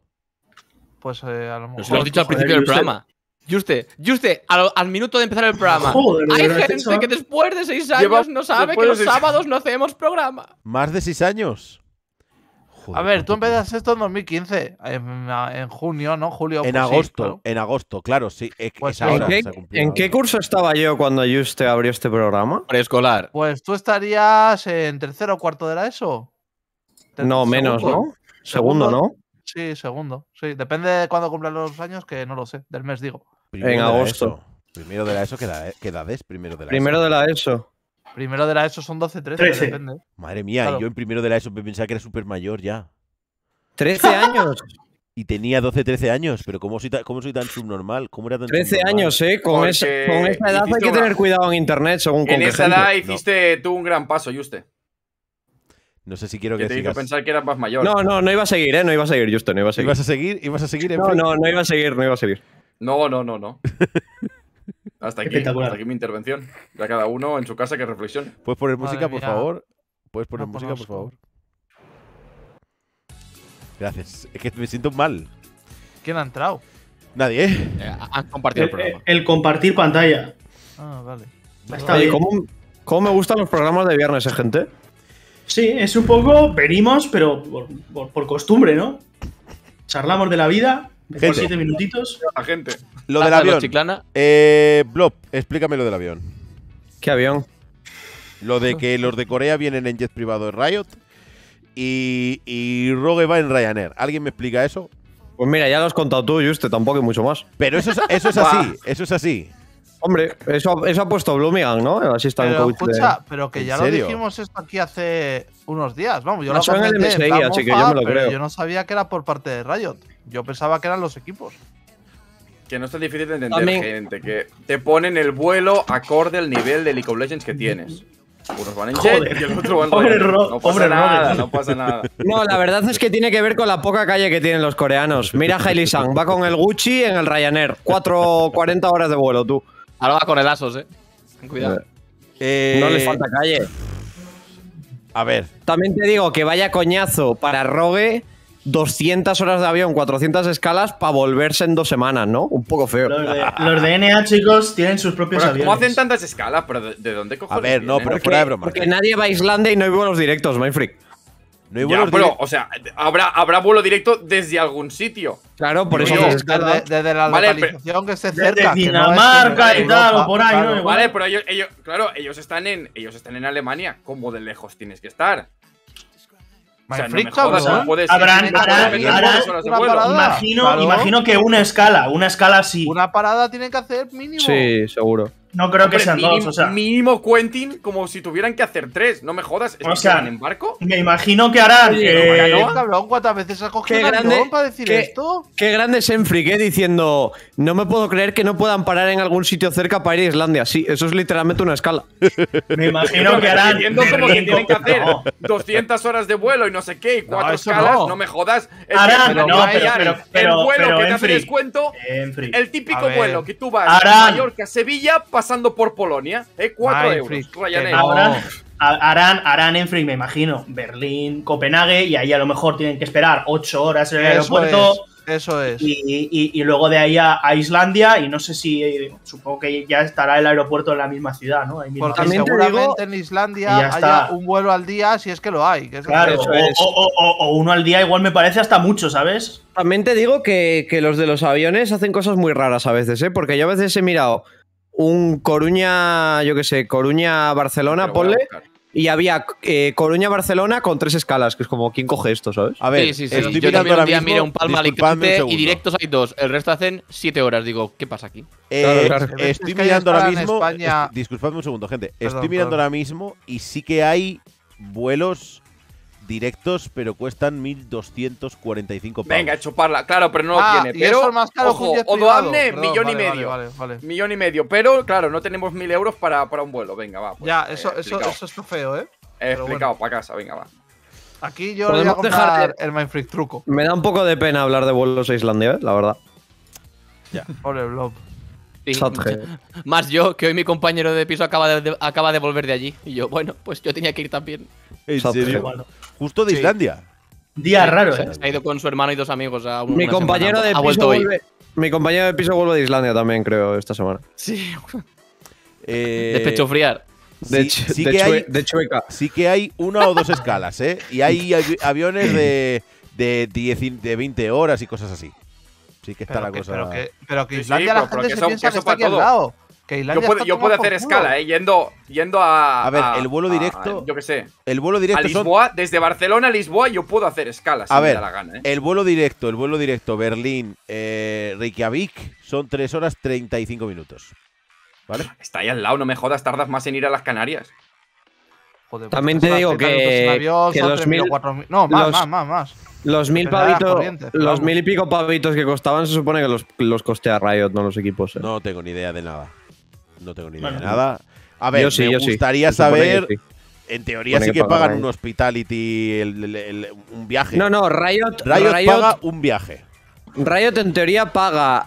Pues eh, a lo mejor. Os lo he dicho al principio del programa. Juste, Juste, al, al minuto de empezar el programa. Joder, hay gente hecho? que después de seis años Lleva, no sabe que los de... sábados no hacemos programa. Más de seis años. Joder, a ver, tú empezaste esto en dos mil quince, en, en junio, ¿no? Julio. En pues agosto, sí, claro. en agosto, claro, sí. Es, pues es sí. Ahora ¿En, qué, ¿En qué curso estaba yo cuando Juste abrió este programa? Preescolar. Pues tú estarías en tercero o cuarto de la ESO. No, menos, segundo, ¿no? Segundo, segundo, ¿no? Sí, segundo. Sí, depende de cuándo cumplan los años, que no lo sé, del mes digo. Primero en agosto. Primero de la ESO, ¿qué edad es? Primero de la ESO. Primero de la ESO. Primero de la ESO son doce, trece, trece. Depende. Madre mía, claro. Yo en primero de la ESO pensaba que era súper mayor ya. ¿trece años? Y tenía doce, trece años, pero ¿cómo soy, ta cómo soy tan subnormal? ¿Cómo era tan trece años, eh. Con, es, con esa edad hay que tener cuidado en internet, según con En esa edad hiciste no. tú un gran paso, Juste. No sé si quiero que, que te sigas. Hizo pensar que eras más mayor. No, no, no iba a seguir, eh. No iba a seguir, Juste, no iba a seguir. ¿Ibas a seguir? ¿Ibas a seguir? No, no, no iba a seguir, no iba a seguir. No, no, no, no. Hasta aquí, hasta aquí mi intervención. Ya cada uno en su casa que reflexione. ¿Puedes poner Madre música, mía. por favor? ¿Puedes poner no música, conozco. por favor? Gracias. Es que me siento mal. ¿Quién ha entrado? Nadie, ¿eh? eh han compartido el, el programa. El, el compartir pantalla. Ah, vale. Está Oye, bien. ¿cómo, ¿Cómo me gustan los programas de viernes, eh, gente? Sí, es un poco… Venimos, pero por, por, por costumbre, ¿no? Charlamos de la vida… Por siete minutitos. La gente. Lo del avión. Chiclana. Eh, Blob, explícame lo del avión. ¿Qué avión? Lo de que los de Corea vienen en jet privado de Riot y, y Rogue va en Ryanair. ¿Alguien me explica eso? Pues mira, ya lo has contado tú, Juste, tampoco hay mucho más. Pero eso es, eso es así, eso es así. Hombre, eso, eso ha puesto Blooming, ¿no? Así está pero, en escucha, de... pero que ya lo serio? dijimos esto aquí hace unos días. Vamos, yo no, lo comenté, en el M S I, así que yo me lo creo. Yo no sabía que era por parte de Riot. Yo pensaba que eran los equipos. Que no es tan difícil de entender, También. gente. Que te ponen el vuelo acorde al nivel de League of Legends que tienes. Unos van en jet y el otro van en Ro No pasa Pobre nada, Robert. no pasa nada. No, la verdad es que tiene que ver con la poca calle que tienen los coreanos. Mira Jairi-san, va con el Gucci en el Ryanair. cuatro, cuarenta horas de vuelo, tú. Ahora va con el Asos, eh. Ten cuidado. Eh, no les falta calle. A ver. También te digo que vaya coñazo para Rogue, doscientas horas de avión, cuatrocientas escalas para volverse en dos semanas, ¿no? Un poco feo. Los de, los de N A, chicos, tienen sus propios pero, aviones. ¿Cómo hacen tantas escalas? ¿Pero de, de dónde cojones? A ver, no, pero fuera de broma. Porque nadie va a Islandia y no hay vuelos directos, Mindfreak. No hay vuelos ya, pero, o sea, habrá, habrá vuelo directo desde algún sitio. Claro, por eso desde, desde, desde la vale, localización pero, que esté cerca. Desde Dinamarca no y tal, o por ahí. Claro, no, vale, pero ellos, ellos, claro, ellos están en, ellos están en Alemania. ¿Cómo de lejos tienes que estar? O sea, no jodas, ¿no? Puedes Habrán, ir, harán, harán, harán, imagino, ¿Claro? imagino que una escala, una escala sí. Una parada tienen que hacer mínimo. Sí, seguro. No creo Hombre, que sean mínimo, dos, o sea. Mínimo Quentin, como si tuvieran que hacer tres. No me jodas, ¿es o que sea, están en barco? Me imagino que harán… Sí, eh, no, cabrón, ¿cuántas veces has cogido un avión para decir qué, esto? Qué grande es Enfreak, ¿eh? Diciendo… No me puedo creer que no puedan parar en algún sitio cerca para ir a Islandia. Sí, eso es literalmente una escala. Me imagino que harán… Como que tienen que hacer no. doscientas horas de vuelo y no sé qué, y cuatro no, escalas, no. no me jodas. Harán, no, no, pero, pero, pero… El vuelo pero, que te hace descuento, el típico vuelo que tú vas de Mallorca a Sevilla… Pasando por Polonia, ¿eh? cuatro euros. Ahora, harán, harán Enfreak, me imagino, Berlín, Copenhague, y ahí a lo mejor tienen que esperar ocho horas en el eso aeropuerto. Es, eso es. Y, y, y luego de ahí a, a Islandia, y no sé si, eh, supongo que ya estará el aeropuerto en la misma ciudad, ¿no? Ahí misma Porque seguramente en Islandia haya un vuelo al día, si es que lo hay. Que claro, eso es. o, o, o, o uno al día igual me parece hasta mucho, ¿sabes? También te digo que, que los de los aviones hacen cosas muy raras a veces, ¿eh? Porque yo a veces he mirado… Un Coruña, yo qué sé, Coruña-Barcelona, ponle, Y había eh, Coruña-Barcelona con tres escalas, que es como, ¿quién coge esto, sabes? A ver, sí, sí, sí. Estoy yo mirando ahora mismo, miro un palma Alicante un y directos hay dos, el resto hacen siete horas. Digo, ¿qué pasa aquí? Eh, claro, claro. Estoy mirando ahora mismo… España... Es, disculpadme un segundo, gente. Perdón, estoy mirando perdón. ahora mismo y sí que hay vuelos directos, pero cuestan mil doscientos cuarenta y cinco pavos. Venga, chuparla. Claro, pero no lo ah, tiene. Pero, más caro, ojo, Odoamne, millón vale, y medio. Vale, vale, vale. Millón y medio. Pero, claro, no tenemos mil euros para, para un vuelo. Venga, va. Pues, ya, eso, eh, eso, eso es feo, ¿eh? He explicado, bueno. para casa. Venga, va. Aquí yo le voy a comprar el Mindfreak truco. Me da un poco de pena hablar de vuelos a Islandia, ¿eh? La verdad. Ya. Pobre Blob. Sí. Más yo, que hoy mi compañero de piso acaba de, de, acaba de volver de allí. Y yo, bueno, pues yo tenía que ir también. ¿En serio? Bueno. Justo de sí. Islandia. Día sí, raro, ¿eh? Se ha ido con su hermano y dos amigos a un, mi compañero semana. de piso vuelve, Mi compañero de piso vuelve de Islandia también, creo, esta semana. Sí. Eh, de pecho friar. De, sí, sí de, que hay, de chueca. Sí que hay una o dos escalas, ¿eh? Y hay aviones de, de, de veinte horas y cosas así. Sí que está pero la que, cosa… Pero que, pero que Islandia sí, sí, la gente se piensa que está aquí al lado. Que Islandia yo puedo, yo puedo hacer escala, eh, yendo, yendo a… A ver, a, el vuelo directo… A, yo qué sé. El vuelo directo… A Lisboa, son... desde Barcelona a Lisboa yo puedo hacer escala si a me ver, da la gana. Eh. El vuelo directo, el vuelo directo Berlín, eh, Reykjavik son tres horas treinta y cinco minutos. ¿Vale? Está ahí al lado, no me jodas, tardas más en ir a las Canarias. Joder, también te digo que… Avión, que los mil, cuatro mil, no, más, los, más, más, más. Los mil pavitos… Los mil y pico pavitos que costaban se supone que los, los costea Riot, no los equipos. Eh. No tengo ni idea de nada. No tengo ni idea bueno, de nada. A ver, sí, me gustaría sí. saber… Sí. En teoría sí que, que pagan Riot. un hospitality, el, el, el, el, un viaje. No, no, Riot… Riot, Riot paga un viaje. Riot en teoría paga…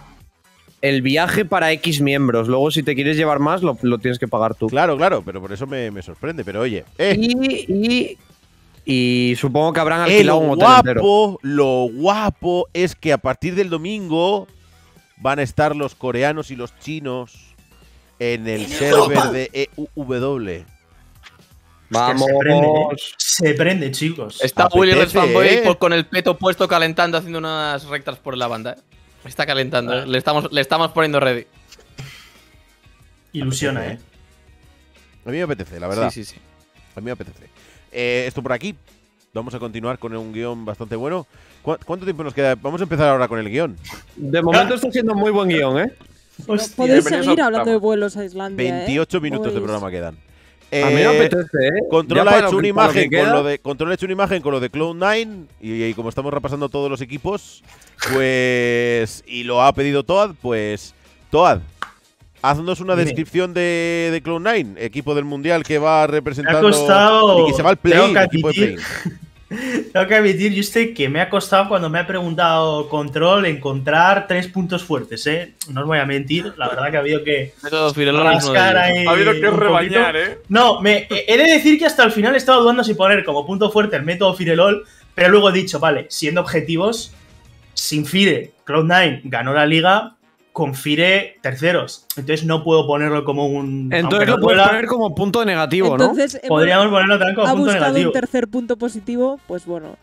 El viaje para X miembros. Luego, si te quieres llevar más, lo, lo tienes que pagar tú. Claro, claro, pero por eso me, me sorprende. Pero oye… Eh. Y, y, y supongo que habrán alquilado un hotel entero. Lo guapo es que a partir del domingo van a estar los coreanos y los chinos en el server de E U W. Vamos. Se prende, se prende, chicos. Está Willy Red Fanboy con el peto puesto calentando, haciendo unas rectas por la banda, ¿eh? Está calentando, ah. le, estamos, le estamos poniendo ready. Ilusiona, apetece, eh. A mí me apetece, la verdad. Sí, sí, sí. A mí me apetece. Eh, esto por aquí. Vamos a continuar con un guión bastante bueno. ¿Cu ¿Cuánto tiempo nos queda? Vamos a empezar ahora con el guión. De momento ah. está siendo muy buen guión, eh. Hostia, podéis seguir hablando de vuelos a Islandia. veintiocho eh? minutos Ois. de programa quedan. Eh, a mí me apetece, eh. Controla hecho una imagen con lo de Controla hecho una imagen con lo de Cloud nueve y, y como estamos repasando todos los equipos, pues y lo ha pedido Toad, pues Toad, haznos una Dime. descripción de, de Cloud nueve, equipo del mundial que va representando me ha costado, y que se va al play, equipo de play. Tengo que admitir, yo sé que me ha costado cuando me ha preguntado Control encontrar tres puntos fuertes, ¿eh? No os voy a mentir, la verdad que ha habido que… rascar ahí ha habido que rebañar, ¿eh? No, me, he de decir que hasta el final he estado dudando si poner como punto fuerte el método Firelol, pero luego he dicho, vale, siendo objetivos, sin Fire, Cloud nueve ganó la liga… Con Fire terceros. Entonces no puedo ponerlo como un. Entonces lo puedes poner como punto negativo, ¿no? Podríamos ponerlo también como punto negativo. Ha buscado un tercer punto positivo, pues bueno.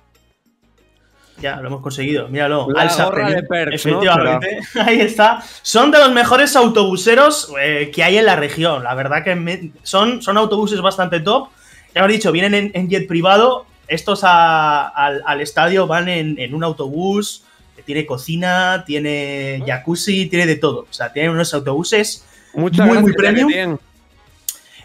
Ya, lo hemos conseguido. Míralo. La gorra de Perkz, efectivamente. ¿No? Ahí está. Son de los mejores autobuseros eh, que hay en la región. La verdad que me... son, son autobuses bastante top. Ya lo he dicho, vienen en, en jet privado. Estos a, al, al estadio van en, en un autobús. Tiene cocina, tiene jacuzzi, tiene de todo. O sea, tiene unos autobuses Muchas muy, muy premium.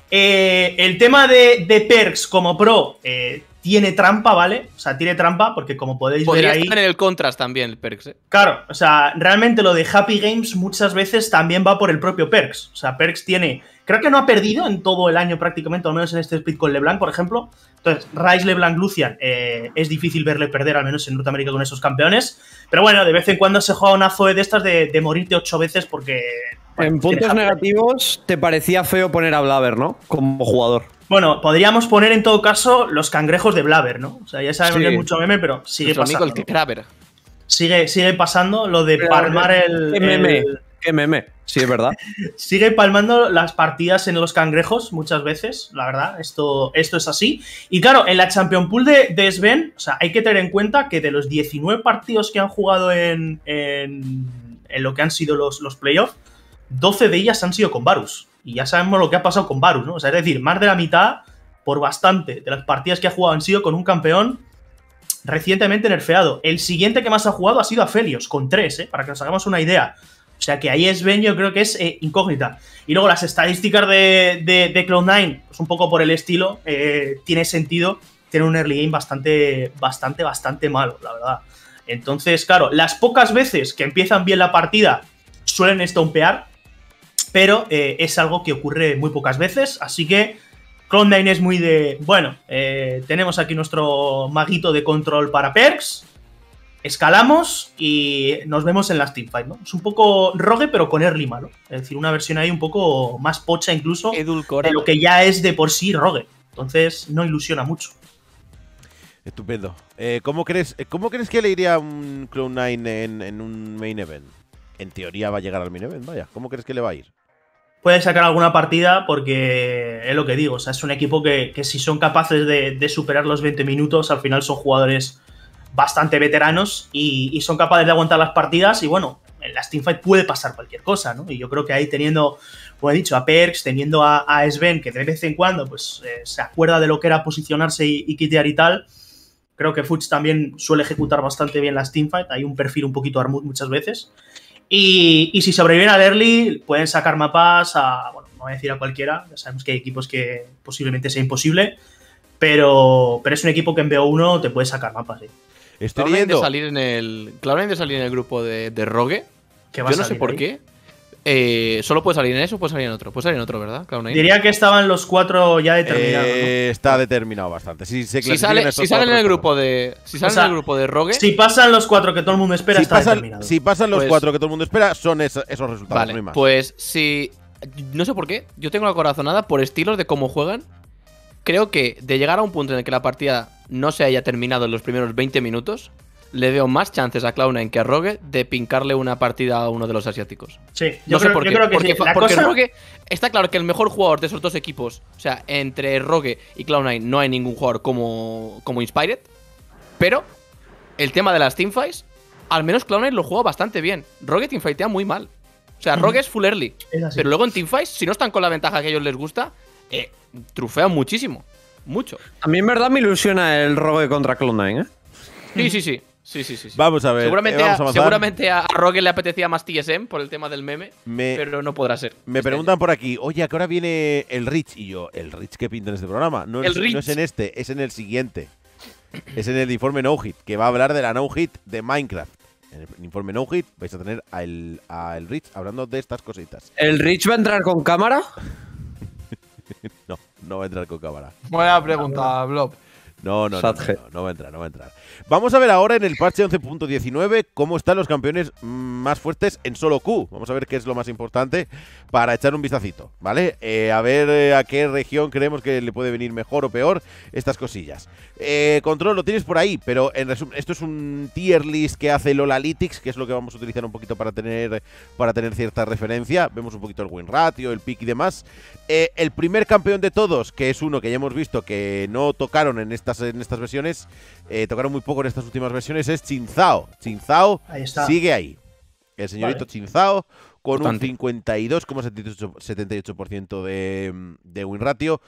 Eh, el tema de, de Perkz como pro eh, tiene trampa, ¿vale? O sea, tiene trampa porque como podéis Podría ver ahí… Podría estar en el contrast también el Perkz, ¿eh? Claro, o sea, realmente lo de Happy Games muchas veces también va por el propio Perkz. O sea, Perkz tiene… Creo que no ha perdido en todo el año prácticamente, al menos en este split con LeBlanc, por ejemplo. Entonces, Rice, LeBlanc, Lucian, eh, es difícil verle perder, al menos en Norteamérica, con esos campeones. Pero bueno, de vez en cuando se juega una Zoe de estas de, de morirte ocho veces porque… Bueno, en puntos negativos, te parecía feo poner a Blaber, ¿no? Como jugador. Bueno, podríamos poner en todo caso los cangrejos de Blaber, ¿no? O sea, ya sabemos sí. que es mucho meme, pero sigue pasando. Amigo, el sigue, sigue pasando lo de pero, palmar el… el meme, sí, es verdad. Sigue palmando las partidas en los cangrejos muchas veces, la verdad, esto, esto es así. Y claro, en la Champions Pool de, de Sven, o sea, hay que tener en cuenta que de los diecinueve partidos que han jugado en, en, en lo que han sido los, los playoffs, doce de ellas han sido con Varus. Y ya sabemos lo que ha pasado con Varus, ¿no? O sea, es decir, más de la mitad por bastante de las partidas que ha jugado han sido con un campeón recientemente nerfeado. El siguiente que más ha jugado ha sido Aphelios, con tres, ¿eh? Para que nos hagamos una idea. O sea que ahí es Ven, yo creo que es eh, incógnita. Y luego las estadísticas de, de, de Cloud nueve, pues un poco por el estilo, eh, tiene sentido. Tiene un early game bastante, bastante, bastante malo, la verdad. Entonces, claro, las pocas veces que empiezan bien la partida suelen estompear, pero eh, es algo que ocurre muy pocas veces, así que Cloud nueve es muy de... Bueno, eh, tenemos aquí nuestro maguito de control para Perkz, escalamos y nos vemos en las teamfight, ¿no? Es un poco Rogue, pero con early malo. Es decir, una versión ahí un poco más pocha incluso edulcorado de lo que ya es de por sí Rogue. Entonces, no ilusiona mucho. Estupendo. Eh, ¿cómo, crees, ¿Cómo crees que le iría a un Cloud nueve en, en un main event? En teoría va a llegar al main event, vaya. ¿Cómo crees que le va a ir? Puede sacar alguna partida porque es lo que digo. O sea, es un equipo que, que si son capaces de, de superar los veinte minutos, al final son jugadores bastante veteranos y, y son capaces de aguantar las partidas. Y bueno, en las teamfight puede pasar cualquier cosa, ¿no? Y yo creo que ahí teniendo, como he dicho, a Perkz, teniendo a, a Sven, que de vez en cuando pues eh, se acuerda de lo que era posicionarse y, y quitear y tal. Creo que Fuchs también suele ejecutar bastante bien las teamfight. Hay un perfil un poquito armut muchas veces. Y, y si sobreviven al early, pueden sacar mapas a... Bueno, no voy a decir a cualquiera. Ya sabemos que hay equipos que posiblemente sea imposible. Pero, pero es un equipo que en B uno te puede sacar mapas, ¿eh? Estoy viendo. Cloud nueve de salir en el grupo de, de Rogue. Que va Yo no a sé por ahí. qué. Eh, ¿Solo puede salir en eso o puede salir en otro? Puede salir en otro, ¿verdad? Cloud nueve. Diría que estaban los cuatro ya determinados. Eh, ¿no? Está determinado bastante. Si, se si sale, si sale en el grupo de, si sale o sea, en el grupo de Rogue. Si pasan los cuatro que todo el mundo espera, si está pasan, determinado. Si pasan los pues, cuatro que todo el mundo espera, son esos, esos resultados. Vale, no hay más. Pues si. No sé por qué. Yo tengo la corazonada por estilos de cómo juegan. Creo que de llegar a un punto en el que la partida no se haya terminado en los primeros veinte minutos. Le veo más chances a Cloud nueve que a Rogue de pincarle una partida a uno de los asiáticos. Sí, yo no sé creo, por qué. Yo creo que porque sí. porque cosa... Rogue, está claro que el mejor jugador de esos dos equipos, o sea, entre Rogue y Cloud nueve no hay ningún jugador como, como Inspired, pero el tema de las teamfights, al menos Cloud nueve lo juega bastante bien. Rogue teamfightea muy mal. O sea, Rogue mm-hmm. es full early, es pero luego en teamfights, si no están con la ventaja que a ellos les gusta, eh, trufean muchísimo. Mucho. A mí en verdad me ilusiona el Rogue contra Cloud nueve, ¿eh? Sí, sí, sí. Sí, sí, sí, sí. Vamos a ver. Seguramente, eh, vamos a, seguramente a Rogue le apetecía más T S M por el tema del meme, me, pero no podrá ser. Me este preguntan año. por aquí, oye, ¿a qué hora viene el Rich? Y yo, ¿el Rich qué pinta en este programa? No, el es, no es en este, es en el siguiente. Es en el informe No Hit, que va a hablar de la No Hit de Minecraft. En el informe No Hit vais a tener a el, a el Rich hablando de estas cositas. ¿El Rich va a entrar con cámara? No, no va a entrar con cámara. Buena pregunta, Blob. No no, no, no, no, no va a entrar, no va a entrar. Vamos a ver ahora en el parche once punto diecinueve cómo están los campeones más fuertes en solo Q. Vamos a ver qué es lo más importante para echar un vistacito, ¿vale? Eh, a ver a qué región creemos que le puede venir mejor o peor estas cosillas. Eh, control lo tienes por ahí, pero en resumen, esto es un tier list que hace Lolalytics, que es lo que vamos a utilizar un poquito para tener, para tener cierta referencia. Vemos un poquito el win ratio, el pick y demás. Eh, el primer campeón de todos, que es uno que ya hemos visto que no tocaron en esta en estas versiones, eh, tocaron muy poco en estas últimas versiones, es Xin Zhao. Xin Zhao ahí sigue ahí. El señorito vale. Xin Zhao con Bastante. un cincuenta y dos coma setenta y ocho por ciento de, de win ratio.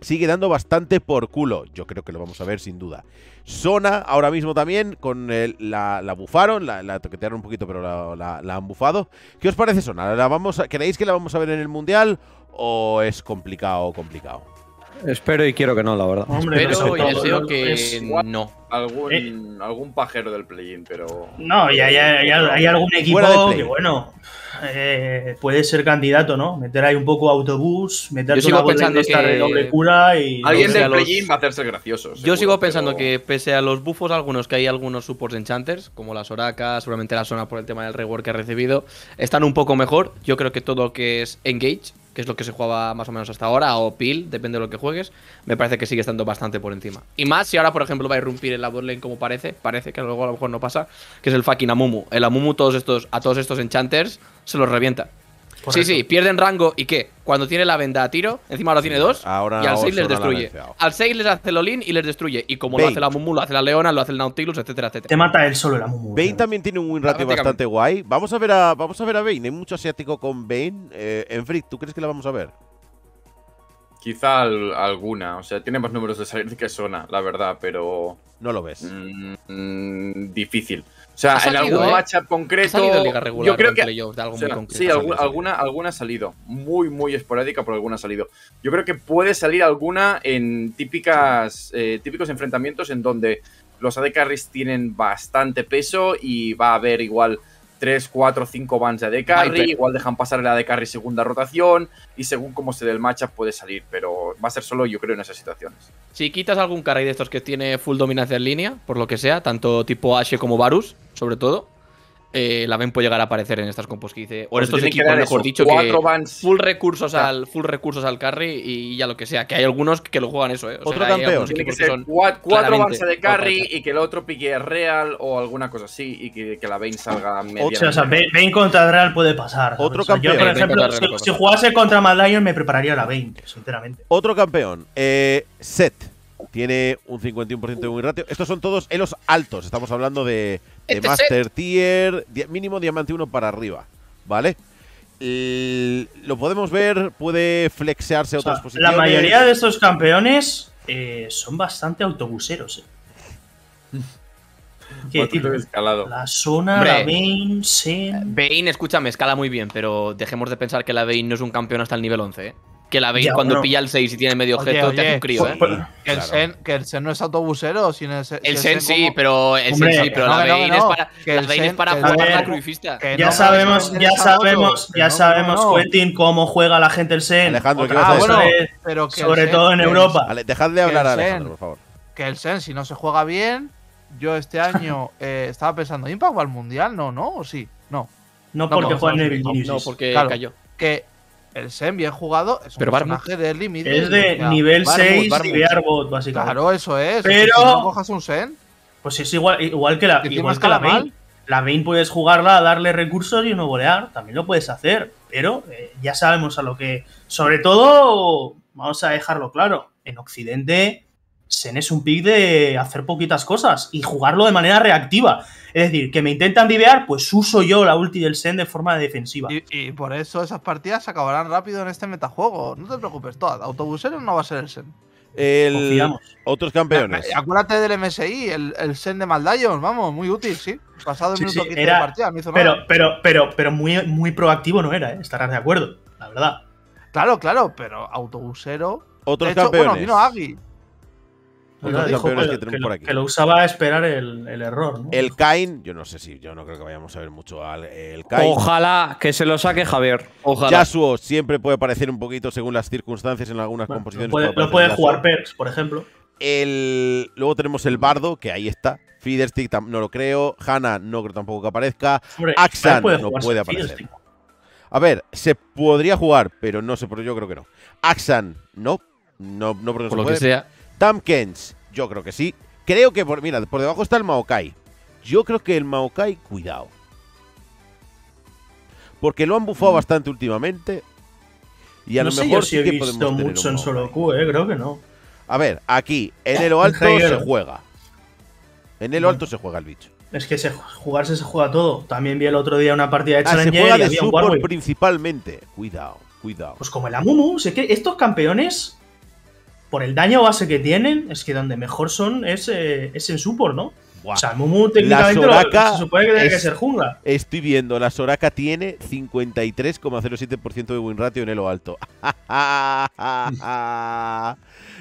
Sigue dando bastante por culo. Yo creo que lo vamos a ver sin duda. Sona ahora mismo también con el, la, la bufaron, la, la toquetearon un poquito, pero la, la, la han bufado. ¿Qué os parece Sona? ¿La vamos a, ¿Creéis que la vamos a ver en el Mundial o es complicado complicado? Espero y quiero que no, la verdad. Hombre, Espero no sé y todo. deseo que es... no. Algún, ¿Eh? algún pajero del play-in, pero... No, y hay, hay, hay algún equipo que, bueno, eh, puede ser candidato, ¿no? Meter ahí un poco autobús, meter toda la pensando que... de doble cura y... Alguien del play-in los... va a hacerse gracioso. Yo seguro, sigo pensando pero... que, pese a los bufos algunos que hay algunos supports enchanters, como las Soraka, seguramente la Sona por el tema del reward que ha recibido, están un poco mejor. Yo creo que todo lo que es engage, que es lo que se jugaba más o menos hasta ahora, o Peel, depende de lo que juegues, me parece que sigue estando bastante por encima. Y más si ahora, por ejemplo, va a irrumpir en la botlane como parece, parece que luego a lo mejor no pasa, que es el fucking Amumu. El Amumu todos estos, a todos estos enchanters se los revienta. Por sí, eso. sí, pierden rango y ¿qué? Cuando tiene la venda a tiro, encima ahora tiene dos ahora y al seis les destruye. Al seis les hace el all-in y les destruye. Y como Bane. lo hace la Mumu, lo hace la Leona, lo hace el Nautilus, etcétera, etcétera. Te mata él solo la Mumu. Vayne también tiene un win ratio bastante guay. Vamos a ver a vamos a ver a Vayne. Hay mucho asiático con Vayne. Eh, en Freak, ¿tú crees que la vamos a ver? Quizá al, alguna, o sea, tiene más números de salir que Sona, la verdad, pero... No lo ves. Mm, difícil. O sea, salido, en algún eh? matchup concreto... Liga regular, yo creo que... De algo o sea, muy concreto, sí, algún, alguna, alguna ha salido. Muy, muy esporádica, pero alguna ha salido. Yo creo que puede salir alguna en típicas eh, típicos enfrentamientos en donde los A D Carries tienen bastante peso y va a haber igual... tres, cuatro, cinco bans de A D Carry, Viper. Igual dejan pasar el A D Carry segunda rotación y según cómo se dé el matchup puede salir, pero va a ser solo yo creo en esas situaciones. Si quitas algún carry de estos que tiene full dominancia en línea, por lo que sea, tanto tipo Ashe como Varus, sobre todo, eh, la Ven puede llegar a aparecer en estas compos que dice, o en estos equipos mejor dicho que bans. full recursos ah. al full recursos al carry y ya lo que sea, que hay algunos que lo juegan eso, eh. O otro sea, campeón, tiene que ser cuatro bans de carry y que el otro pique real o alguna cosa así y que, que la Vayne salga media. O sea, Vayne contra real puede pasar. Otro o sea, campeón. Yo, por ejemplo, si, si jugase contra Mad Lions me prepararía la Vayne, sinceramente. Otro campeón, eh, Set. Tiene un cincuenta y uno por ciento de win ratio. Estos son todos elos altos. Estamos hablando de, de este Master Tier, di mínimo Diamante uno para arriba, ¿vale? El, lo podemos ver, puede flexearse a otras o sea, posiciones. La mayoría de estos campeones eh, son bastante autobuseros. Eh. ¿Qué tipo de escalado? La Sona, Hombre, la Vayne, Sen... Vayne, escúchame, escala muy bien, pero dejemos de pensar que la Vayne no es un campeón hasta el nivel once, ¿eh? Que la Vayne ya, cuando bueno. pilla el seis y tiene medio oye, objeto, oye, te hace un crío, ¿eh? Claro. Que, el Sen, que el Sen no es autobusero. Si no es, si el Sen sí, como... pero el Hombre, Sen sí, pero no, la Vayne no, no. es para, que la Vayne es para jugar a la cruifista. Ya no, sabemos, ya sabemos, ya no, sabemos, no, no. Quentin, cómo juega la gente el Sen. Alejandro, ¿qué ah, bueno, pero que sobre Sen, todo en Europa. Vale, dejad de hablar a Alejandro, por favor. Que el Sen, si no se juega bien, yo este año eh, estaba pensando, ¿Impact va al Mundial? No, ¿no? ¿O sí? No. No porque juega en el Villaderecha. No, porque cayó. Que… El Sen, bien jugado, es un pero personaje de límite. Es de ya. nivel Varmut, seis Varmut. de Airbot, básicamente. Claro, eso es. Pero… Si no cojas un Sen… Pues es igual, igual que la igual que la Vayne. La Vayne puedes jugarla, darle recursos y no bolear. También lo puedes hacer. Pero eh, ya sabemos a lo que… Sobre todo, vamos a dejarlo claro. En Occidente, Sen es un pick de hacer poquitas cosas y jugarlo de manera reactiva. Es decir, que me intentan vivear, pues uso yo la ulti del Sen de forma defensiva. Y, y por eso esas partidas se acabarán rápido en este metajuego. No te preocupes, todas. Autobusero no va a ser el Sen. El... Confiamos. Otros campeones. Acuérdate del M S I, el, el Sen de Mad Lions, vamos, muy útil, sí. Pasado el sí, minuto sí, quince era... de partida, no hizo pero, nada. Pero, pero, pero muy, muy proactivo no era, ¿eh? Estarás de acuerdo, la verdad. Claro, claro, pero autobusero. Otros hecho, campeones. Bueno, vino Agui. Lo dijo, que, que, que, por aquí. que lo usaba a esperar el, el error, ¿no? El Kain, yo no sé si, yo no creo que vayamos a ver mucho al el Kain. Ojalá que se lo saque Javier. Ojalá. Yasuo siempre puede aparecer un poquito según las circunstancias en algunas bueno, composiciones. Lo puede, puede, lo puede jugar Perkz, por ejemplo. El, luego tenemos el Bardo, que ahí está. Feederstick no lo creo. Hanna no creo tampoco que aparezca. Hombre, Axan puede no puede aparecer. A ver, se podría jugar, pero no sé, pero yo creo que no. Axan, no. No, no porque por no se lo puede. que sea. Tamkens, yo creo que sí. Creo que, por, mira, por debajo está el Maokai. Yo creo que el Maokai, cuidado. Porque lo han bufado mm. bastante últimamente. Y a no lo mejor yo sí he que visto podemos mucho tener en solo Q, eh, creo que no. A ver, aquí, en elo alto se juega. En elo alto se juega el bicho. Es que se, jugarse se juega todo. También vi el otro día una partida de Challenger. Ah, se juega de support principalmente. Cuidado, cuidado. Pues como el Amumu, sé que estos campeones... Por el daño base que tienen, es que donde mejor son es, eh, es en support, ¿no? Wow. O sea, Mumu técnicamente lo, se supone que tiene que ser jungla. Estoy viendo, la Soraka tiene cincuenta y tres coma cero siete por ciento de win ratio en elo alto.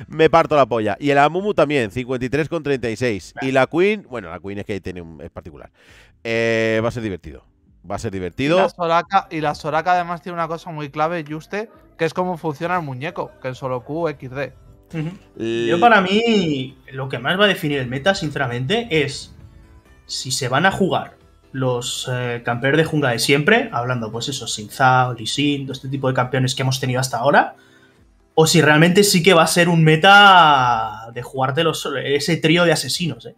Me parto la polla. Y el Amumu también, cincuenta y tres coma treinta y seis. Claro. Y la Queen, bueno, la Queen es que tiene un, es particular. Eh, va a ser divertido. Va a ser divertido. Y la, Soraka, y la Soraka además tiene una cosa muy clave, Juste, que es cómo funciona el muñeco, que en solo Q, equis de. Uh-huh. Yo para mí lo que más va a definir el meta, sinceramente, es si se van a jugar los eh, campeones de jungla de siempre, hablando pues eso, Xin Zhao, Lee Sin, todo este tipo de campeones que hemos tenido hasta ahora, o si realmente sí que va a ser un meta de jugarte los, ese trío de asesinos. ¿eh?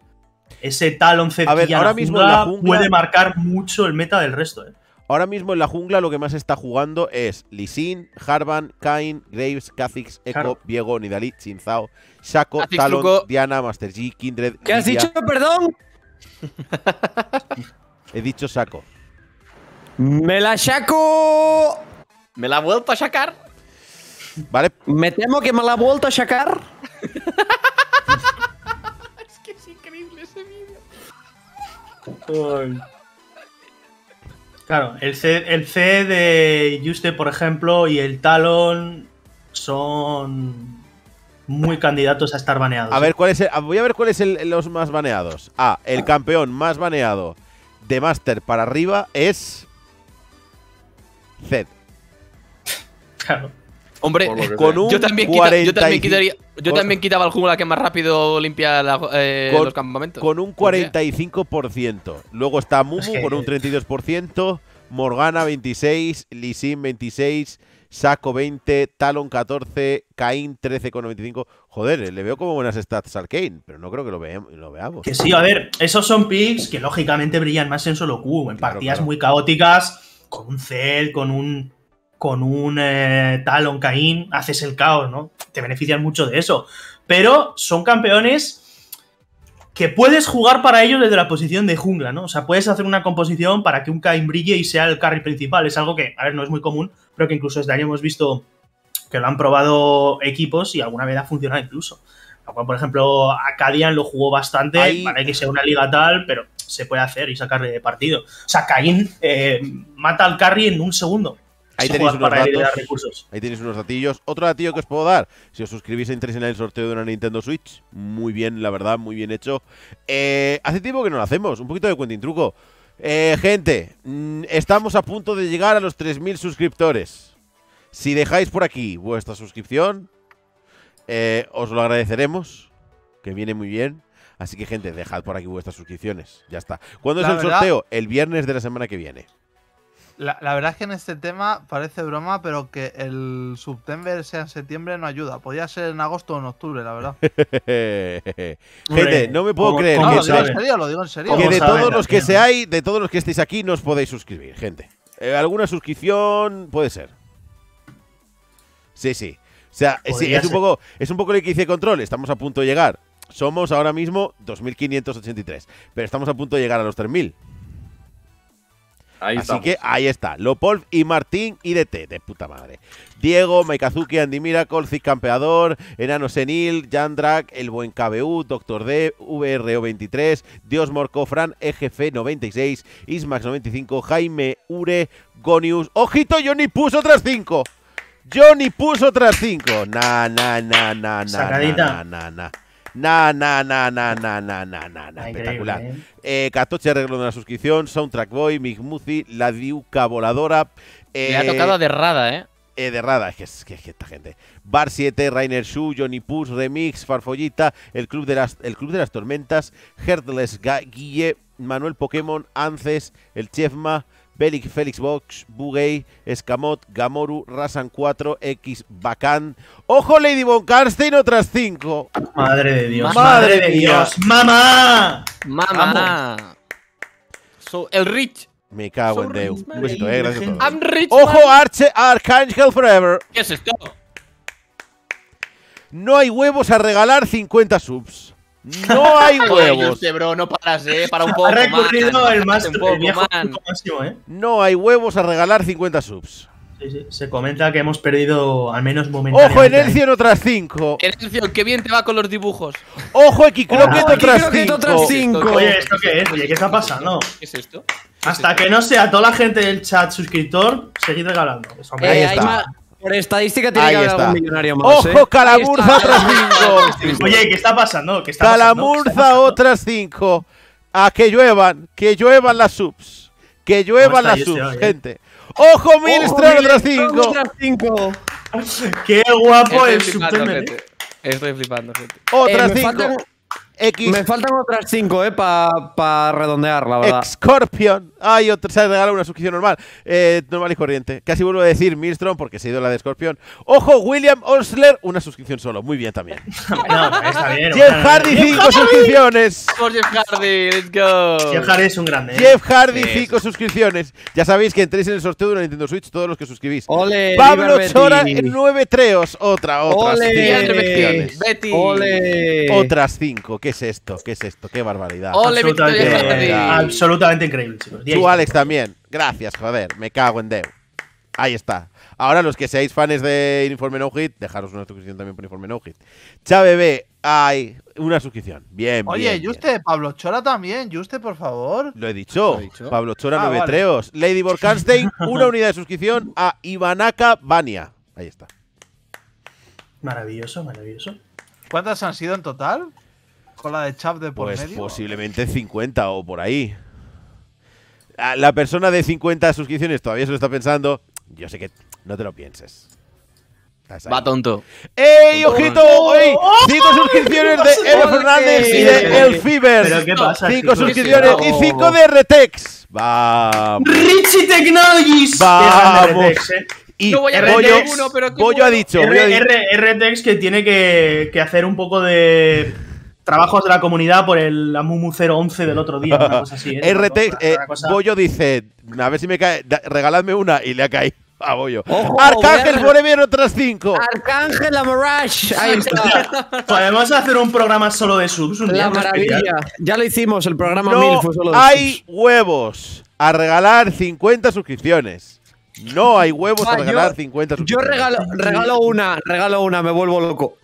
Ese tal once a ver, ahora mismo en la jungla puede marcar mucho el meta del resto. ¿eh? Ahora mismo en la jungla lo que más está jugando es Lee Sin, Jarvan, Kayn, Graves, Kha'Zix, Ekko, Viego, Nidalee, Xin Zhao, Shaco, Talon, Luco. Diana, Master Yi, Kindred… ¿Qué has Lidia. dicho, perdón? He dicho Shaco. ¡Me la Shaco! ¡Me la ha vuelto a sacar! ¿Vale? Me temo que me la ha vuelto a sacar. Es que es increíble ese vídeo. Claro, el C, el C de Juste, por ejemplo, y el Talon son muy candidatos a estar baneados. A ver, ¿cuál es el, voy a ver cuáles son los más baneados. Ah, el campeón más baneado de Master para arriba es Zed. Claro. Hombre, con un yo también, quita, yo, también quitaría, yo también quitaba el jungla que más rápido limpia la, eh, con, los campamentos. Con un cuarenta y cinco por ciento. Luego está Mumu es que... con un treinta y dos por ciento, Morgana veintiséis por ciento, Lee Sin veintiséis por ciento, Saco veinte por ciento, Talon catorce por ciento, Caín trece coma veinticinco por ciento. Joder, le veo como buenas stats al Kayn, pero no creo que lo, ve lo veamos. Que sí, a ver, esos son picks que lógicamente brillan más en solo Q, en claro, partidas claro. muy caóticas, con un Zed, con un... con un eh, Talon, Caín, haces el caos, ¿no? Te benefician mucho de eso. Pero son campeones que puedes jugar para ellos desde la posición de jungla, ¿no? O sea, puedes hacer una composición para que un Caín brille y sea el carry principal. Es algo que, a ver, no es muy común, pero que incluso este año hemos visto que lo han probado equipos y alguna vez ha funcionado incluso. Por ejemplo, Acadian lo jugó bastante Ahí... para que sea una liga tal, pero se puede hacer y sacarle de partido. O sea, Caín eh, mata al carry en un segundo. Ahí tenéis unos datos, ahí tenéis unos datillos. Otro datillo que os puedo dar, si os suscribís entréis en el sorteo de una Nintendo Switch. Muy bien, la verdad, muy bien hecho. eh, Hace tiempo que no lo hacemos, un poquito de cuentintruco. eh, Gente, mmm, estamos a punto de llegar a los tres mil suscriptores. Si dejáis por aquí vuestra suscripción, eh, os lo agradeceremos, que viene muy bien. Así que gente, dejad por aquí vuestras suscripciones. Ya está. ¿Cuándo es el sorteo? El viernes de la semana que viene. La, la verdad es que en este tema parece broma, pero que el September sea en septiembre no ayuda. Podría ser en agosto o en octubre, la verdad. Gente, no me puedo creer. No, que lo digo en serio, lo digo en serio. Que de todos los que seáis, de todos los que estéis aquí, no os podéis suscribir, gente. Eh, alguna suscripción puede ser. Sí, sí. O sea, sí, es un poco, es un poco lo que hice Control. Estamos a punto de llegar. Somos ahora mismo dos mil quinientos ochenta y tres, pero estamos a punto de llegar a los tres mil. Ahí Así estamos. que ahí está, Lopolv y Martín y D T, de puta madre. Diego, Maikazuki, Andy Miracle, Cid Campeador, Enano Senil, Jandrak, El Buen K B U, Doctor D, V R O veintitrés, Dios Morco, Fran, E G F noventa y seis, Ismax noventa y cinco, Jaime Ure, Gonius. ¡Ojito, Johnny puso otras cinco! ¡Johnny puso otras cinco! ¡Na, na, na, na, na, Sacadita. na, na, na! Na, na, na, na, na, na, na, na, na. Espectacular. Eh, Catoche arregló una suscripción. Soundtrack Boy, Migmuzi, La Diuca Voladora. Eh, Le ha tocado de errada, ¿eh? Eh, de errada, es que, es que, es que esta gente. Bar siete, Rainer Shu, Johnny Push, Remix, Farfollita, El Club de las, el Club de las Tormentas, Heartless Guille, Manuel Pokémon, Ances, El Chefma, Belic, Félix Box, Bugey, Escamot, Gamoru, Rasan cuatro, X, Bacán. ¡Ojo, Lady Von Karstein, otras cinco! ¡Madre de Dios! ¡Madre, madre de Dios! Dios. ¡Mamá! ¡Mamá! So, el Rich. Me cago so en Deu. Un besito, eh, gracias por I'm rich, ¡Ojo, Arche, Archangel Forever! ¿Qué es esto? No hay huevos a regalar cincuenta subs. No hay huevos. Ay, bro, no paras, eh. Para un poco. Ha recurrido man, el máster, el viejo máximo, eh. No hay huevos a regalar cincuenta subs. Sí, sí. Se comenta que hemos perdido al menos momentáneamente. Ojo, Enelcio en otras cinco. Enelcio, que bien te va con los dibujos. Ojo, Equicroquet otras cinco. Oye, ¿esto qué es? Oye, ¿qué está pasando? ¿Qué es esto? Hasta que no sea toda la gente del chat suscriptor, seguid regalando. Ahí está. Por estadística tiene Ahí que haber está. algún millonario más. ¡Ojo, ¿eh? Calamurza otras cinco! Oye, ¿qué está pasando? ¿Qué está Calamurza pasando? ¿Qué está pasando? otras cinco. A que lluevan, que lluevan las subs. Que lluevan las subs, hoy, gente. ¿Eh? ¡Ojo, Milstra otras cinco! ¡Qué guapo el subtema! Estoy flipando, gente. Otras cinco. Eh, X. Me faltan otras cinco, eh, para pa redondear, la verdad. Scorpion. Ay, otra, se ha regalado una suscripción normal. Eh, normal y corriente. Casi vuelvo a decir Milstrom porque se ha ido la de Scorpion. Ojo, William Osler, una suscripción solo. Muy bien también. no, está bien. Jeff bueno, Hardy, cinco Hardy. suscripciones. Por Jeff Hardy, let's go. Jeff Hardy es un grande. ¿eh? Jeff Hardy, cinco sí, suscripciones. Ya sabéis que entréis en el sorteo de una Nintendo Switch todos los que suscribís. Ole, Pablo Chora, nueve treos. Otra, otras suscripciones. Ole. Otras cinco. ¿Qué es esto? ¿Qué es esto? ¡Qué barbaridad! Absolutamente, eh, absolutamente increíble, chicos. Tú, Alex, también. Gracias, joder. Me cago en Deu. Ahí está. Ahora, los que seáis fans de Informe No Hit, dejaros una suscripción también por Informe No Hit. Chave B, hay una suscripción. Bien, Oye, bien. Oye, Yuste, bien. Pablo Chora también. Yuste, por favor. Lo he dicho. ¿Lo he dicho? Pablo Chora, ah, nueve vale. treos. Lady Borkanstein, una unidad de suscripción a Ivanaka Bania. Ahí está. Maravilloso, maravilloso. ¿Cuántas han sido en total? Con la de Chav de por pues medio. Pues posiblemente cincuenta o por ahí. La persona de cincuenta suscripciones todavía se lo está pensando. Yo sé que no te lo pienses. Va tonto. ¡Ey, tonto, ojito! Tonto. ¡Ey! Cinco suscripciones de Eva Fernández y de El Fibers. ¿Qué pasa? Cinco suscripciones y cinco de Retex. ¡Vamos! ¡Richie Technologies! ¡Vamos! Y yo voy a Bollo, uno, pero Bollo ha dicho Retex que tiene que, que hacer un poco de trabajos de la comunidad por el Amumu cero once del otro día, una cosa así. ¿eh? R T, eh, cosa... Bollo dice, a ver si me cae, da, regaladme una y le ha caído a Bollo. Oh, Arcángel, oh, Forever, otras cinco. Arcángel, la Mirage. Ahí está. Podemos hacer un programa solo de subs. Un la maravilla. Especial. Ya lo hicimos, el programa no mil fue solo de hay subs. Huevos a regalar cincuenta suscripciones. No hay huevos ah, a regalar yo, cincuenta suscripciones. Yo regalo, regalo una, regalo una, me vuelvo loco.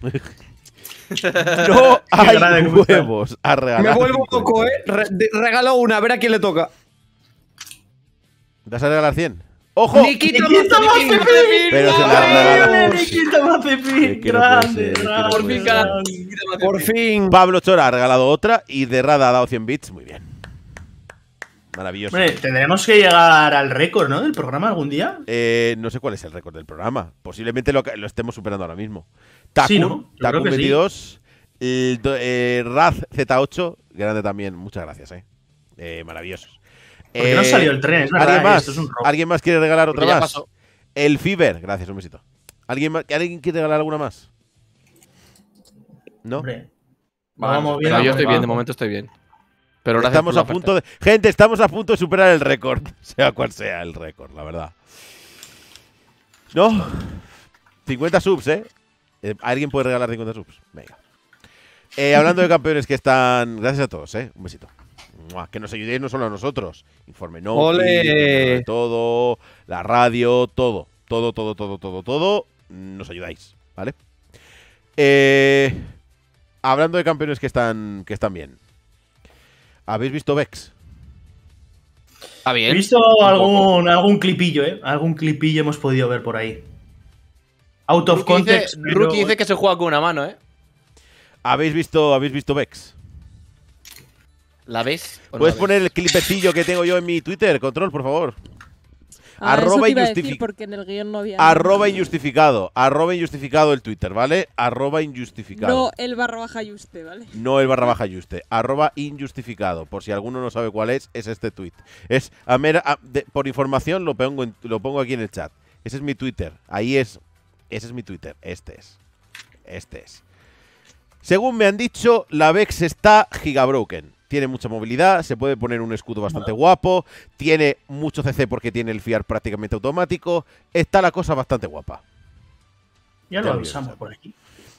No hay huevos a regalar. Me vuelvo loco, eh. Re regalo una, a ver a quién le toca. ¿Vas a regalar cien? ¡Ojo! ¡Nikita Mazepin! ¡Pero se la ¡Nikita Mazepin! ¡Grande! Por fin, por fin. Pablo Chora ha regalado otra y Derrada ha dado cien bits. Muy bien. Maravilloso. Bueno, tendremos que llegar al récord, ¿no? Del programa algún día. Eh, no sé cuál es el récord del programa. Posiblemente lo, lo estemos superando ahora mismo. Takun, sí, ¿no? Takun veintidós, sí. el, eh, Raz Z ocho, grande también, muchas gracias, eh. eh maravillosos. Porque eh, no salió el tren, es verdad. ¿Alguien más, esto es un rock. ¿Alguien más quiere regalar otra más? Pasó. El Fiber, gracias, un besito. ¿Alguien, más, ¿Alguien quiere regalar alguna más? ¿No? Hombre. Vamos, vamos bien. Yo estoy vamos. bien, de momento estoy bien. Pero estamos a punto de, gente, estamos a punto de superar el récord, sea cual sea el récord, la verdad. ¿No? cincuenta subs, eh. ¿Alguien puede regalar cincuenta subs? Venga. Eh, hablando de campeones que están... Gracias a todos, ¿eh? Un besito. Mua, que nos ayudéis no solo a nosotros. Informe No, ¡Olé! Todo, la radio, todo. Todo, todo, todo, todo, todo. Nos ayudáis, ¿vale? Eh, hablando de campeones que están, que están bien. ¿Habéis visto Vex? ¿Está bien? He visto algún, algún clipillo, ¿eh? Algún clipillo hemos podido ver por ahí. Out of Rookie context. Dice, pero... Rookie dice que se juega con una mano, ¿eh? ¿Habéis visto, ¿habéis visto Vex? ¿La ves? No ¿Puedes la poner ves? el clipecillo que tengo yo en mi Twitter? Control, por favor. Ah, arroba injustificado. No arroba injustificado. Arroba injustificado el Twitter, ¿vale? Arroba injustificado. No el barra baja juste, ¿vale? No el barra baja juste. Arroba injustificado. Por si alguno no sabe cuál es, es este tweet. Es a mera, a, de, por información lo pongo, en, lo pongo aquí en el chat. Ese es mi Twitter. Ahí es. Ese es mi Twitter, este es. Este es. Según me han dicho, la Vex está gigabroken. Tiene mucha movilidad, se puede poner un escudo bastante guapo, tiene mucho C C porque tiene el Fiar prácticamente automático. Está la cosa bastante guapa. Ya lo avisamos por aquí.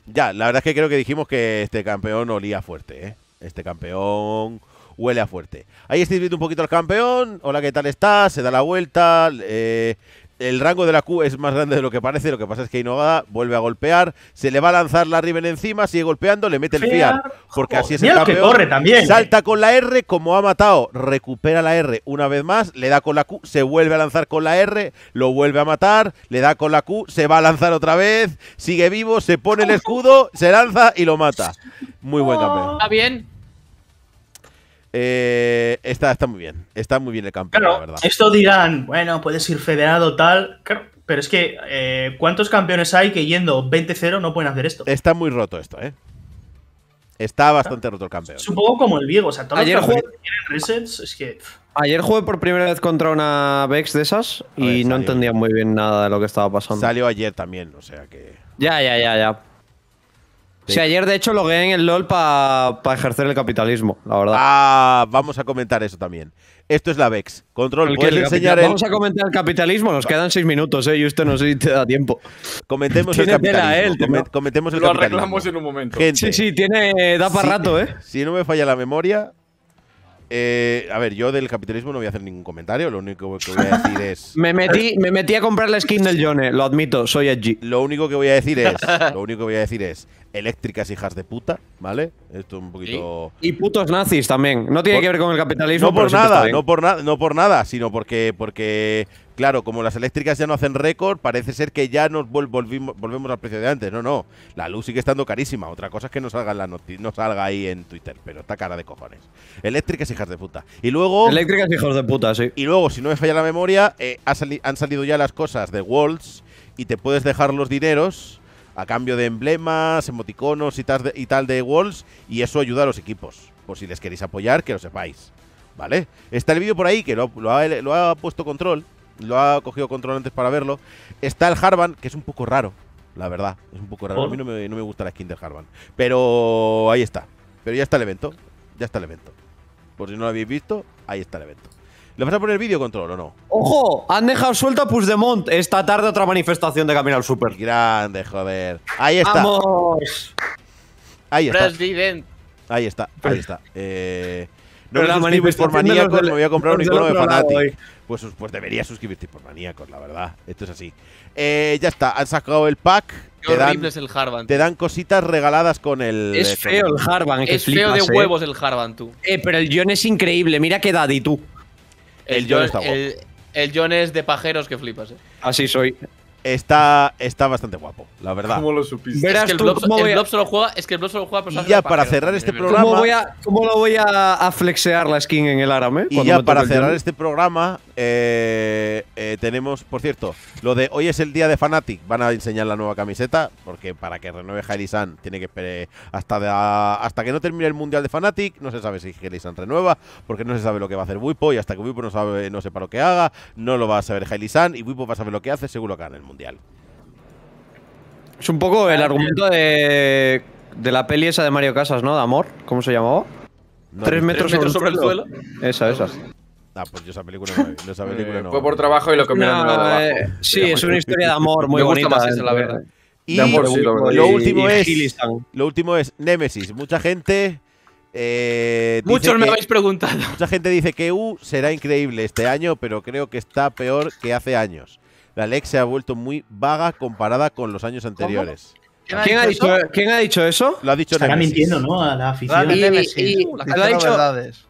Ya, la verdad es que creo que dijimos que este campeón olía fuerte, ¿eh? Este campeón huele a fuerte. Ahí estáis viendo un poquito al campeón. Hola, ¿qué tal está? Se da la vuelta. Eh... El rango de la Q es más grande de lo que parece. Lo que pasa es que Inogada vuelve a golpear. Se le va a lanzar la Riven encima. Sigue golpeando. Le mete el Fiar. Porque así es el campeón. Corre también. Salta con la R como ha matado. Recupera la R una vez más. Le da con la Q. Se vuelve a lanzar con la R. Lo vuelve a matar. Le da con la Q. Se va a lanzar otra vez. Sigue vivo. Se pone el escudo. Se lanza y lo mata. Muy buen campeón. Está bien. Eh, está, está muy bien, está muy bien el campeón, claro, la verdad. Esto dirán, bueno, puedes ir federado, tal, claro, pero es que eh, ¿cuántos campeones hay que yendo veinte cero no pueden hacer esto? Está muy roto esto, ¿eh? Está bastante roto el campeón. Es un poco como el Viego, o sea, todos ayer los jugué... que tienen resets, es que... Ayer jugué por primera vez contra una Vex de esas y ver, no salió. entendía muy bien nada de lo que estaba pasando. Salió ayer también, o sea que... Ya, ya, ya, ya. Sí. O sea, ayer de hecho logué en el LoL para pa ejercer el capitalismo, la verdad. Ah, vamos a comentar eso también. Esto es la Vex. Control, ¿puedes enseñar el... Vamos a comentar el capitalismo, nos quedan seis minutos, eh, y usted no sé si te da tiempo. Comentemos el capitalismo. Él, Comet comentemos el Lo capitalismo. arreglamos en un momento. Gente, sí, sí, tiene, da para sí, rato, eh. Si no me falla la memoria, Eh, a ver, yo del capitalismo no voy a hacer ningún comentario. Lo único que voy a decir es… me, metí, me metí a comprar la skin del Yone, lo admito, soy edgy. Lo único que voy a decir es… lo único que voy a decir es… eléctricas hijas de puta, ¿vale? Esto es un poquito… Y, y putos nazis también. No tiene por, que ver con el capitalismo. No por nada, no por, na no por nada, sino porque… porque claro, como las eléctricas ya no hacen récord, parece ser que ya nos vol volvimos, volvemos al precio de antes. No, no. La luz sigue estando carísima. Otra cosa es que no salga, la no salga ahí en Twitter, pero está cara de cojones. Eléctricas hijas de puta. Y luego… eléctricas hijas de puta, sí. Y luego, si no me falla la memoria, eh, ha sali han salido ya las cosas de Worlds y te puedes dejar los dineros a cambio de emblemas, emoticonos y tal de, y tal de Worlds, y eso ayuda a los equipos. Por si les queréis apoyar, que lo sepáis, ¿vale? Está el vídeo por ahí, que lo, lo, ha, lo ha puesto Control. Lo ha cogido Control antes para verlo. Está el Harvan, que es un poco raro, la verdad. Es un poco raro. A mí no me, no me gusta la skin del Harvan. Pero ahí está. Pero ya está el evento. Ya está el evento. Por si no lo habéis visto, ahí está el evento. ¿Le vas a poner vídeo, Control, o no? ¡Ojo! Han dejado suelta a Puigdemont. Esta tarde otra manifestación de Camino al Super. Grande, joder. Ahí está. ¡Vamos! Ahí está. President. Ahí está, ahí está. Eh... No me suscribís por maníacos, de... me voy a comprar un icono de Fnatic. Pues, pues debería suscribirte por maníacos, la verdad. Esto es así. Eh, ya está, han sacado el pack. Qué horrible es el Harvan. Te dan cositas regaladas con el… Es feo el Harvan. Es feo de huevos el Harvan, tú. Eh, pero el John es increíble. Mira qué daddy, tú. El, el John está guapo. El, el John es de pajeros que flipas, eh. Así soy. Está, está bastante guapo, la verdad. ¿Cómo lo supiste? Verás, es que el Blob a... solo juega… Es que el Blob solo juega… Y ya para cerrar este programa… ¿Cómo, voy a, cómo lo voy a, a flexear la skin en el árabe? Y ya para cerrar este programa… Eh, eh, tenemos, por cierto, lo de hoy es el día de Fnatic. Van a enseñar la nueva camiseta, porque para que renueve Jairi-san tiene que esperar hasta, de, hasta que no termine el mundial de Fnatic. No se sabe si Jairi-san renueva, porque no se sabe lo que va a hacer Wipo, y hasta que Wipo no sabe, no sepa lo que haga, no lo va a saber Jairi-san, y Wipo va a saber lo que hace seguro acá en el mundial. Es un poco el argumento de, de la peli esa de Mario Casas, ¿no? De amor, ¿cómo se llamaba? No, tres, tres metros, metros sobre el suelo. Sobre el suelo. Esa, esa. Ah, pues yo esa película no, no, esa película no. Fue por trabajo y lo cambiaron. No, eh, sí, es una historia de amor muy bonita, más esa, la verdad. Y de amor, sí, lo, lo, último y, es, y lo último es Nemesis. Mucha gente… Eh, Muchos me que, habéis preguntado. Mucha gente dice que E U será increíble este año, pero creo que está peor que hace años. La L E C se ha vuelto muy vaga comparada con los años anteriores. ¿Quién ha, ¿Quién, ha dicho, ¿Quién ha dicho eso? Lo ha dicho Nemesis. Estará mintiendo, ¿no? A la afición. Y, y, y, lo, ha dicho,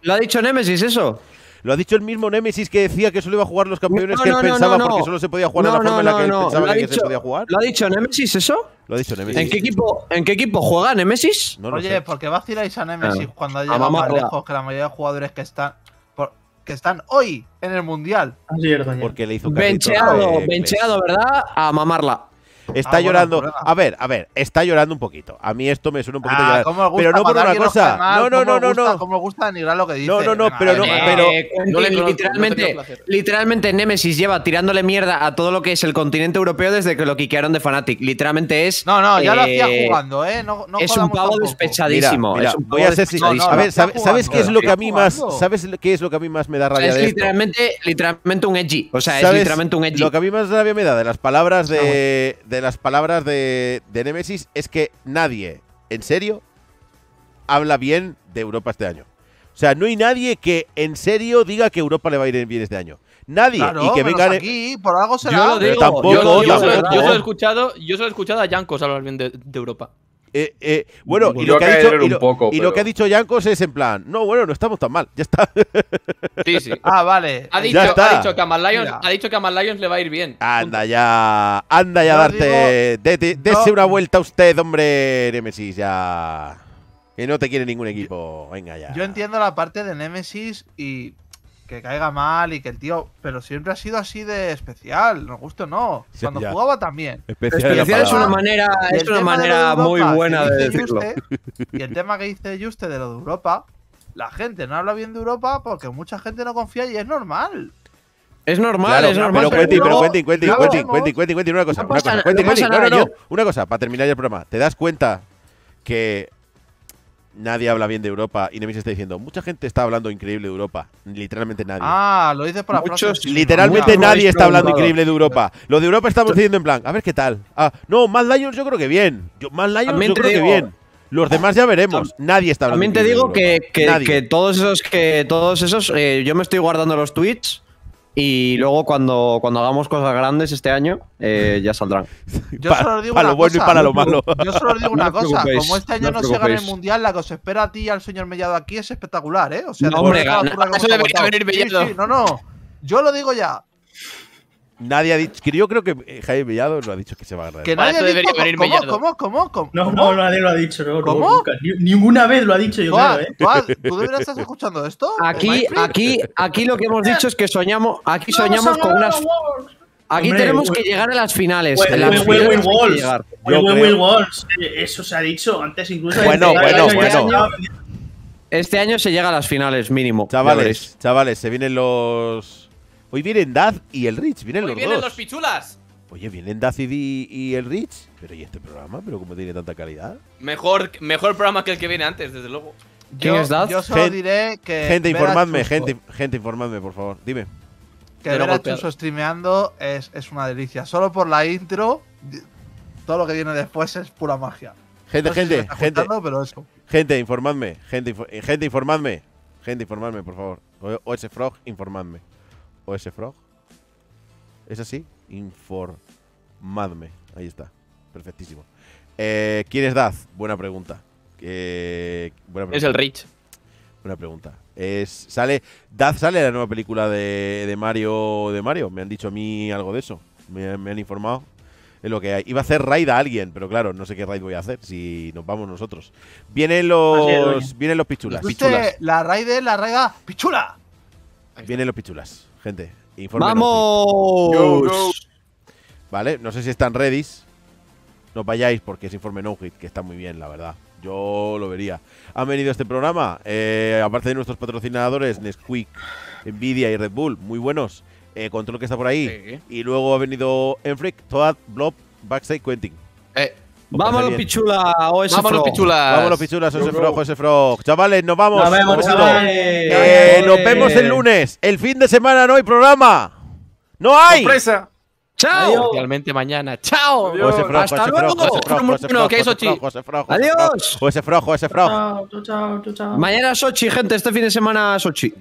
¿Lo ha dicho Nemesis eso? Lo ha dicho el mismo Nemesis, que decía que solo iba a jugar los campeones no, que él no, pensaba no, no. porque solo se podía jugar no, de la forma no, en la que él no. pensaba que, dicho, que se podía jugar. ¿Lo ha dicho Nemesis eso? Lo ha dicho Nemesis. ¿En qué equipo, ¿en qué equipo juega Nemesis? No Oye, ¿por qué vaciláis a Nemesis ah. cuando ha llegado más lejos la... que la mayoría de jugadores que están, por, que están hoy en el Mundial? Así es, porque le hizo bencheado, bencheado, ¿verdad? A mamarla. Está ah, llorando. Bueno, a ver, a ver, está llorando un poquito. A mí esto me suena un poquito ah, llorar. Gusta, pero no por una cosa. Canal, no, no, no, gusta, no, no. Como me gusta denigrar lo que dice. No, no, no, pero no, pero eh, no le, literalmente, no literalmente Nemesis lleva tirándole mierda a todo lo que es el continente europeo desde que lo quiquearon de Fnatic. Literalmente es… No, no, ya eh, lo hacía jugando, ¿eh? No, no es un pavo despechadísimo. Mira, mira, es un pavo voy a ser no, no, A ver, ¿sabes, ¿sabes qué es lo que a mí más… ¿Sabes qué es lo que a mí más me da rabia? Es literalmente literalmente un edgy. O sea, es literalmente un edgy. Lo que a mí más rabia me da de las palabras de… de las palabras de, de Nemesis es que nadie, en serio, habla bien de Europa este año. O sea, no hay nadie que en serio diga que Europa le va a ir bien este año. Nadie. Claro, y que vengan aquí, por algo será. Yo lo digo. Tampoco, yo, lo, yo, tampoco. Solo, yo solo he escuchado, yo solo he escuchado a Jankos hablar bien de, de Europa. Eh, eh, bueno, y lo, que ha dicho, y, lo, poco, y lo que ha dicho Jankos es en plan, no, bueno, no estamos tan mal, ya está. Sí, sí. Ah, vale. Ha dicho, ha dicho, que, a Mad Lions, ha dicho que a Mad Lions le va a ir bien. Anda ya, anda ya, no darte. Digo, de, de, dese no. una vuelta a usted, hombre, Nemesis, ya. Que no te quiere ningún equipo, venga ya. Yo entiendo la parte de Nemesis y que caiga mal y que el tío… Pero siempre ha sido así de especial, nos gusta o no. Cuando ya. jugaba también. Especial, especial es una manera, es una manera muy buena de decirlo. Juste, y el tema que dice Juste de lo de Europa, la gente no habla bien de Europa porque mucha gente no confía y es normal. Es normal, claro, es normal. Pero Quentin, pero Quentin, Quentin, Quentin, Quentin, Quentin, Quentin, una cosa, no una cosa. Nada, Quentin, no Quentin, nada, no, no, no. Una cosa, para terminar ya el programa. ¿Te das cuenta que… nadie habla bien de Europa y Nemesis está diciendo mucha gente está hablando increíble de Europa? Literalmente nadie. Ah, lo dices por la frase. Literalmente nadie está hablando increíble de Europa. Lo de Europa estamos diciendo en plan, a ver qué tal. Ah, no, Mad Lions yo creo que bien. Yo, Mad Lions yo creo que bien. Los demás ya veremos. Nadie está hablando. También te digo que, que, que todos esos, que todos esos eh, yo me estoy guardando los tweets. Y luego cuando, cuando hagamos cosas grandes este año, eh, ya saldrán. Yo pa, solo os digo para una lo cosa, bueno y para lo malo. Yo solo os digo una no cosa, como este año no, no se gana el Mundial, la que os espera a ti y al señor Mellado aquí es espectacular, ¿eh? O sea, no, hombre, no, eso debería venir Mellado. Sí, sí, no, no, yo lo digo ya. Nadie ha dicho, que yo creo que Jaime Mellado lo ha dicho que se va a ganar. Que nadie ha dicho, venir ¿cómo, ¿cómo, cómo, cómo, No, no, nadie lo ha dicho, no, ¿cómo? No, nunca. Ni, ninguna vez lo ha dicho, yo creo, ¿eh? ¿Tú, has, ¿Tú deberías estar escuchando esto? Aquí, aquí, aquí lo que hemos dicho es que soñamos, aquí soñamos con unas… Aquí Hombre, tenemos que llegar a las finales. Will Walls, eso se ha dicho antes incluso. Bueno, bueno, bueno. Este año se llega a las finales, mínimo. Chavales, chavales, se vienen los… Hoy vienen Daz y el Rich, vienen Hoy los vienen dos. Los pichulas. Oye, vienen Daz y, y el Rich. Pero ¿y este programa? ¿Pero cómo tiene tanta calidad? Mejor, mejor programa que el que viene antes, desde luego. ¿Quién es Daz? Yo solo diré que… Gente, informadme, gente, gente, informadme, por favor. Dime. Que ver a Chuso streameando es, es una delicia. Solo por la intro, todo lo que viene después es pura magia. Gente, no sé gente, si gente, pero eso. gente, informadme, gente, gente, informadme. Gente, informadme, por favor. O ese Frog, informadme. ¿O ese Frog? ¿Es así? Informadme. Ahí está. Perfectísimo. Eh, ¿Quién es Daz? Buena pregunta. Eh, buena pregunta. Es el Rich. Buena pregunta. Es, ¿sale, Daz sale de la nueva película de, de, Mario, de Mario? Me han dicho a mí algo de eso. Me, me han informado. Es lo que hay. Iba a hacer raid a alguien, pero claro, no sé qué raid voy a hacer si nos vamos nosotros. Vienen los, es, vienen los pichulas. pichulas. La raid es la raid a pichula. Vienen los pichulas. Gente, informen. ¡Vamos! Vale, no sé si están ready. No vayáis porque es informe no hit, que está muy bien, la verdad. Yo lo vería. Han venido a este programa, eh, aparte de nuestros patrocinadores, Nesquik, Nvidia y Red Bull, muy buenos. Eh, Control, que está por ahí. Sí. Y luego ha venido Enfreak, Toad, Blob, Backside, Quentin. Eh. ¡Vámonos, pichula! ¡O ese Frog! ¡Vámonos, pichulas! ¡Vámonos, pichulas! ¡O ese Frog! ¡O ese Frog! ¡Chavales, nos vamos! ¡Nos vemos, chavales! Eh, ¡Nos vemos el lunes! ¡El fin de semana no hay programa! ¡No hay! ¡Sorpresa! ¡Chao! Especialmente mañana. ¡Chao! ¡Hasta luego! ¿Qué hay, Sochi? ¡Adiós! ¡O ese Frog! ¡O ese Frog! ¡Chao, chao, chao! Mañana Sochi, gente. Este fin de semana Sochi.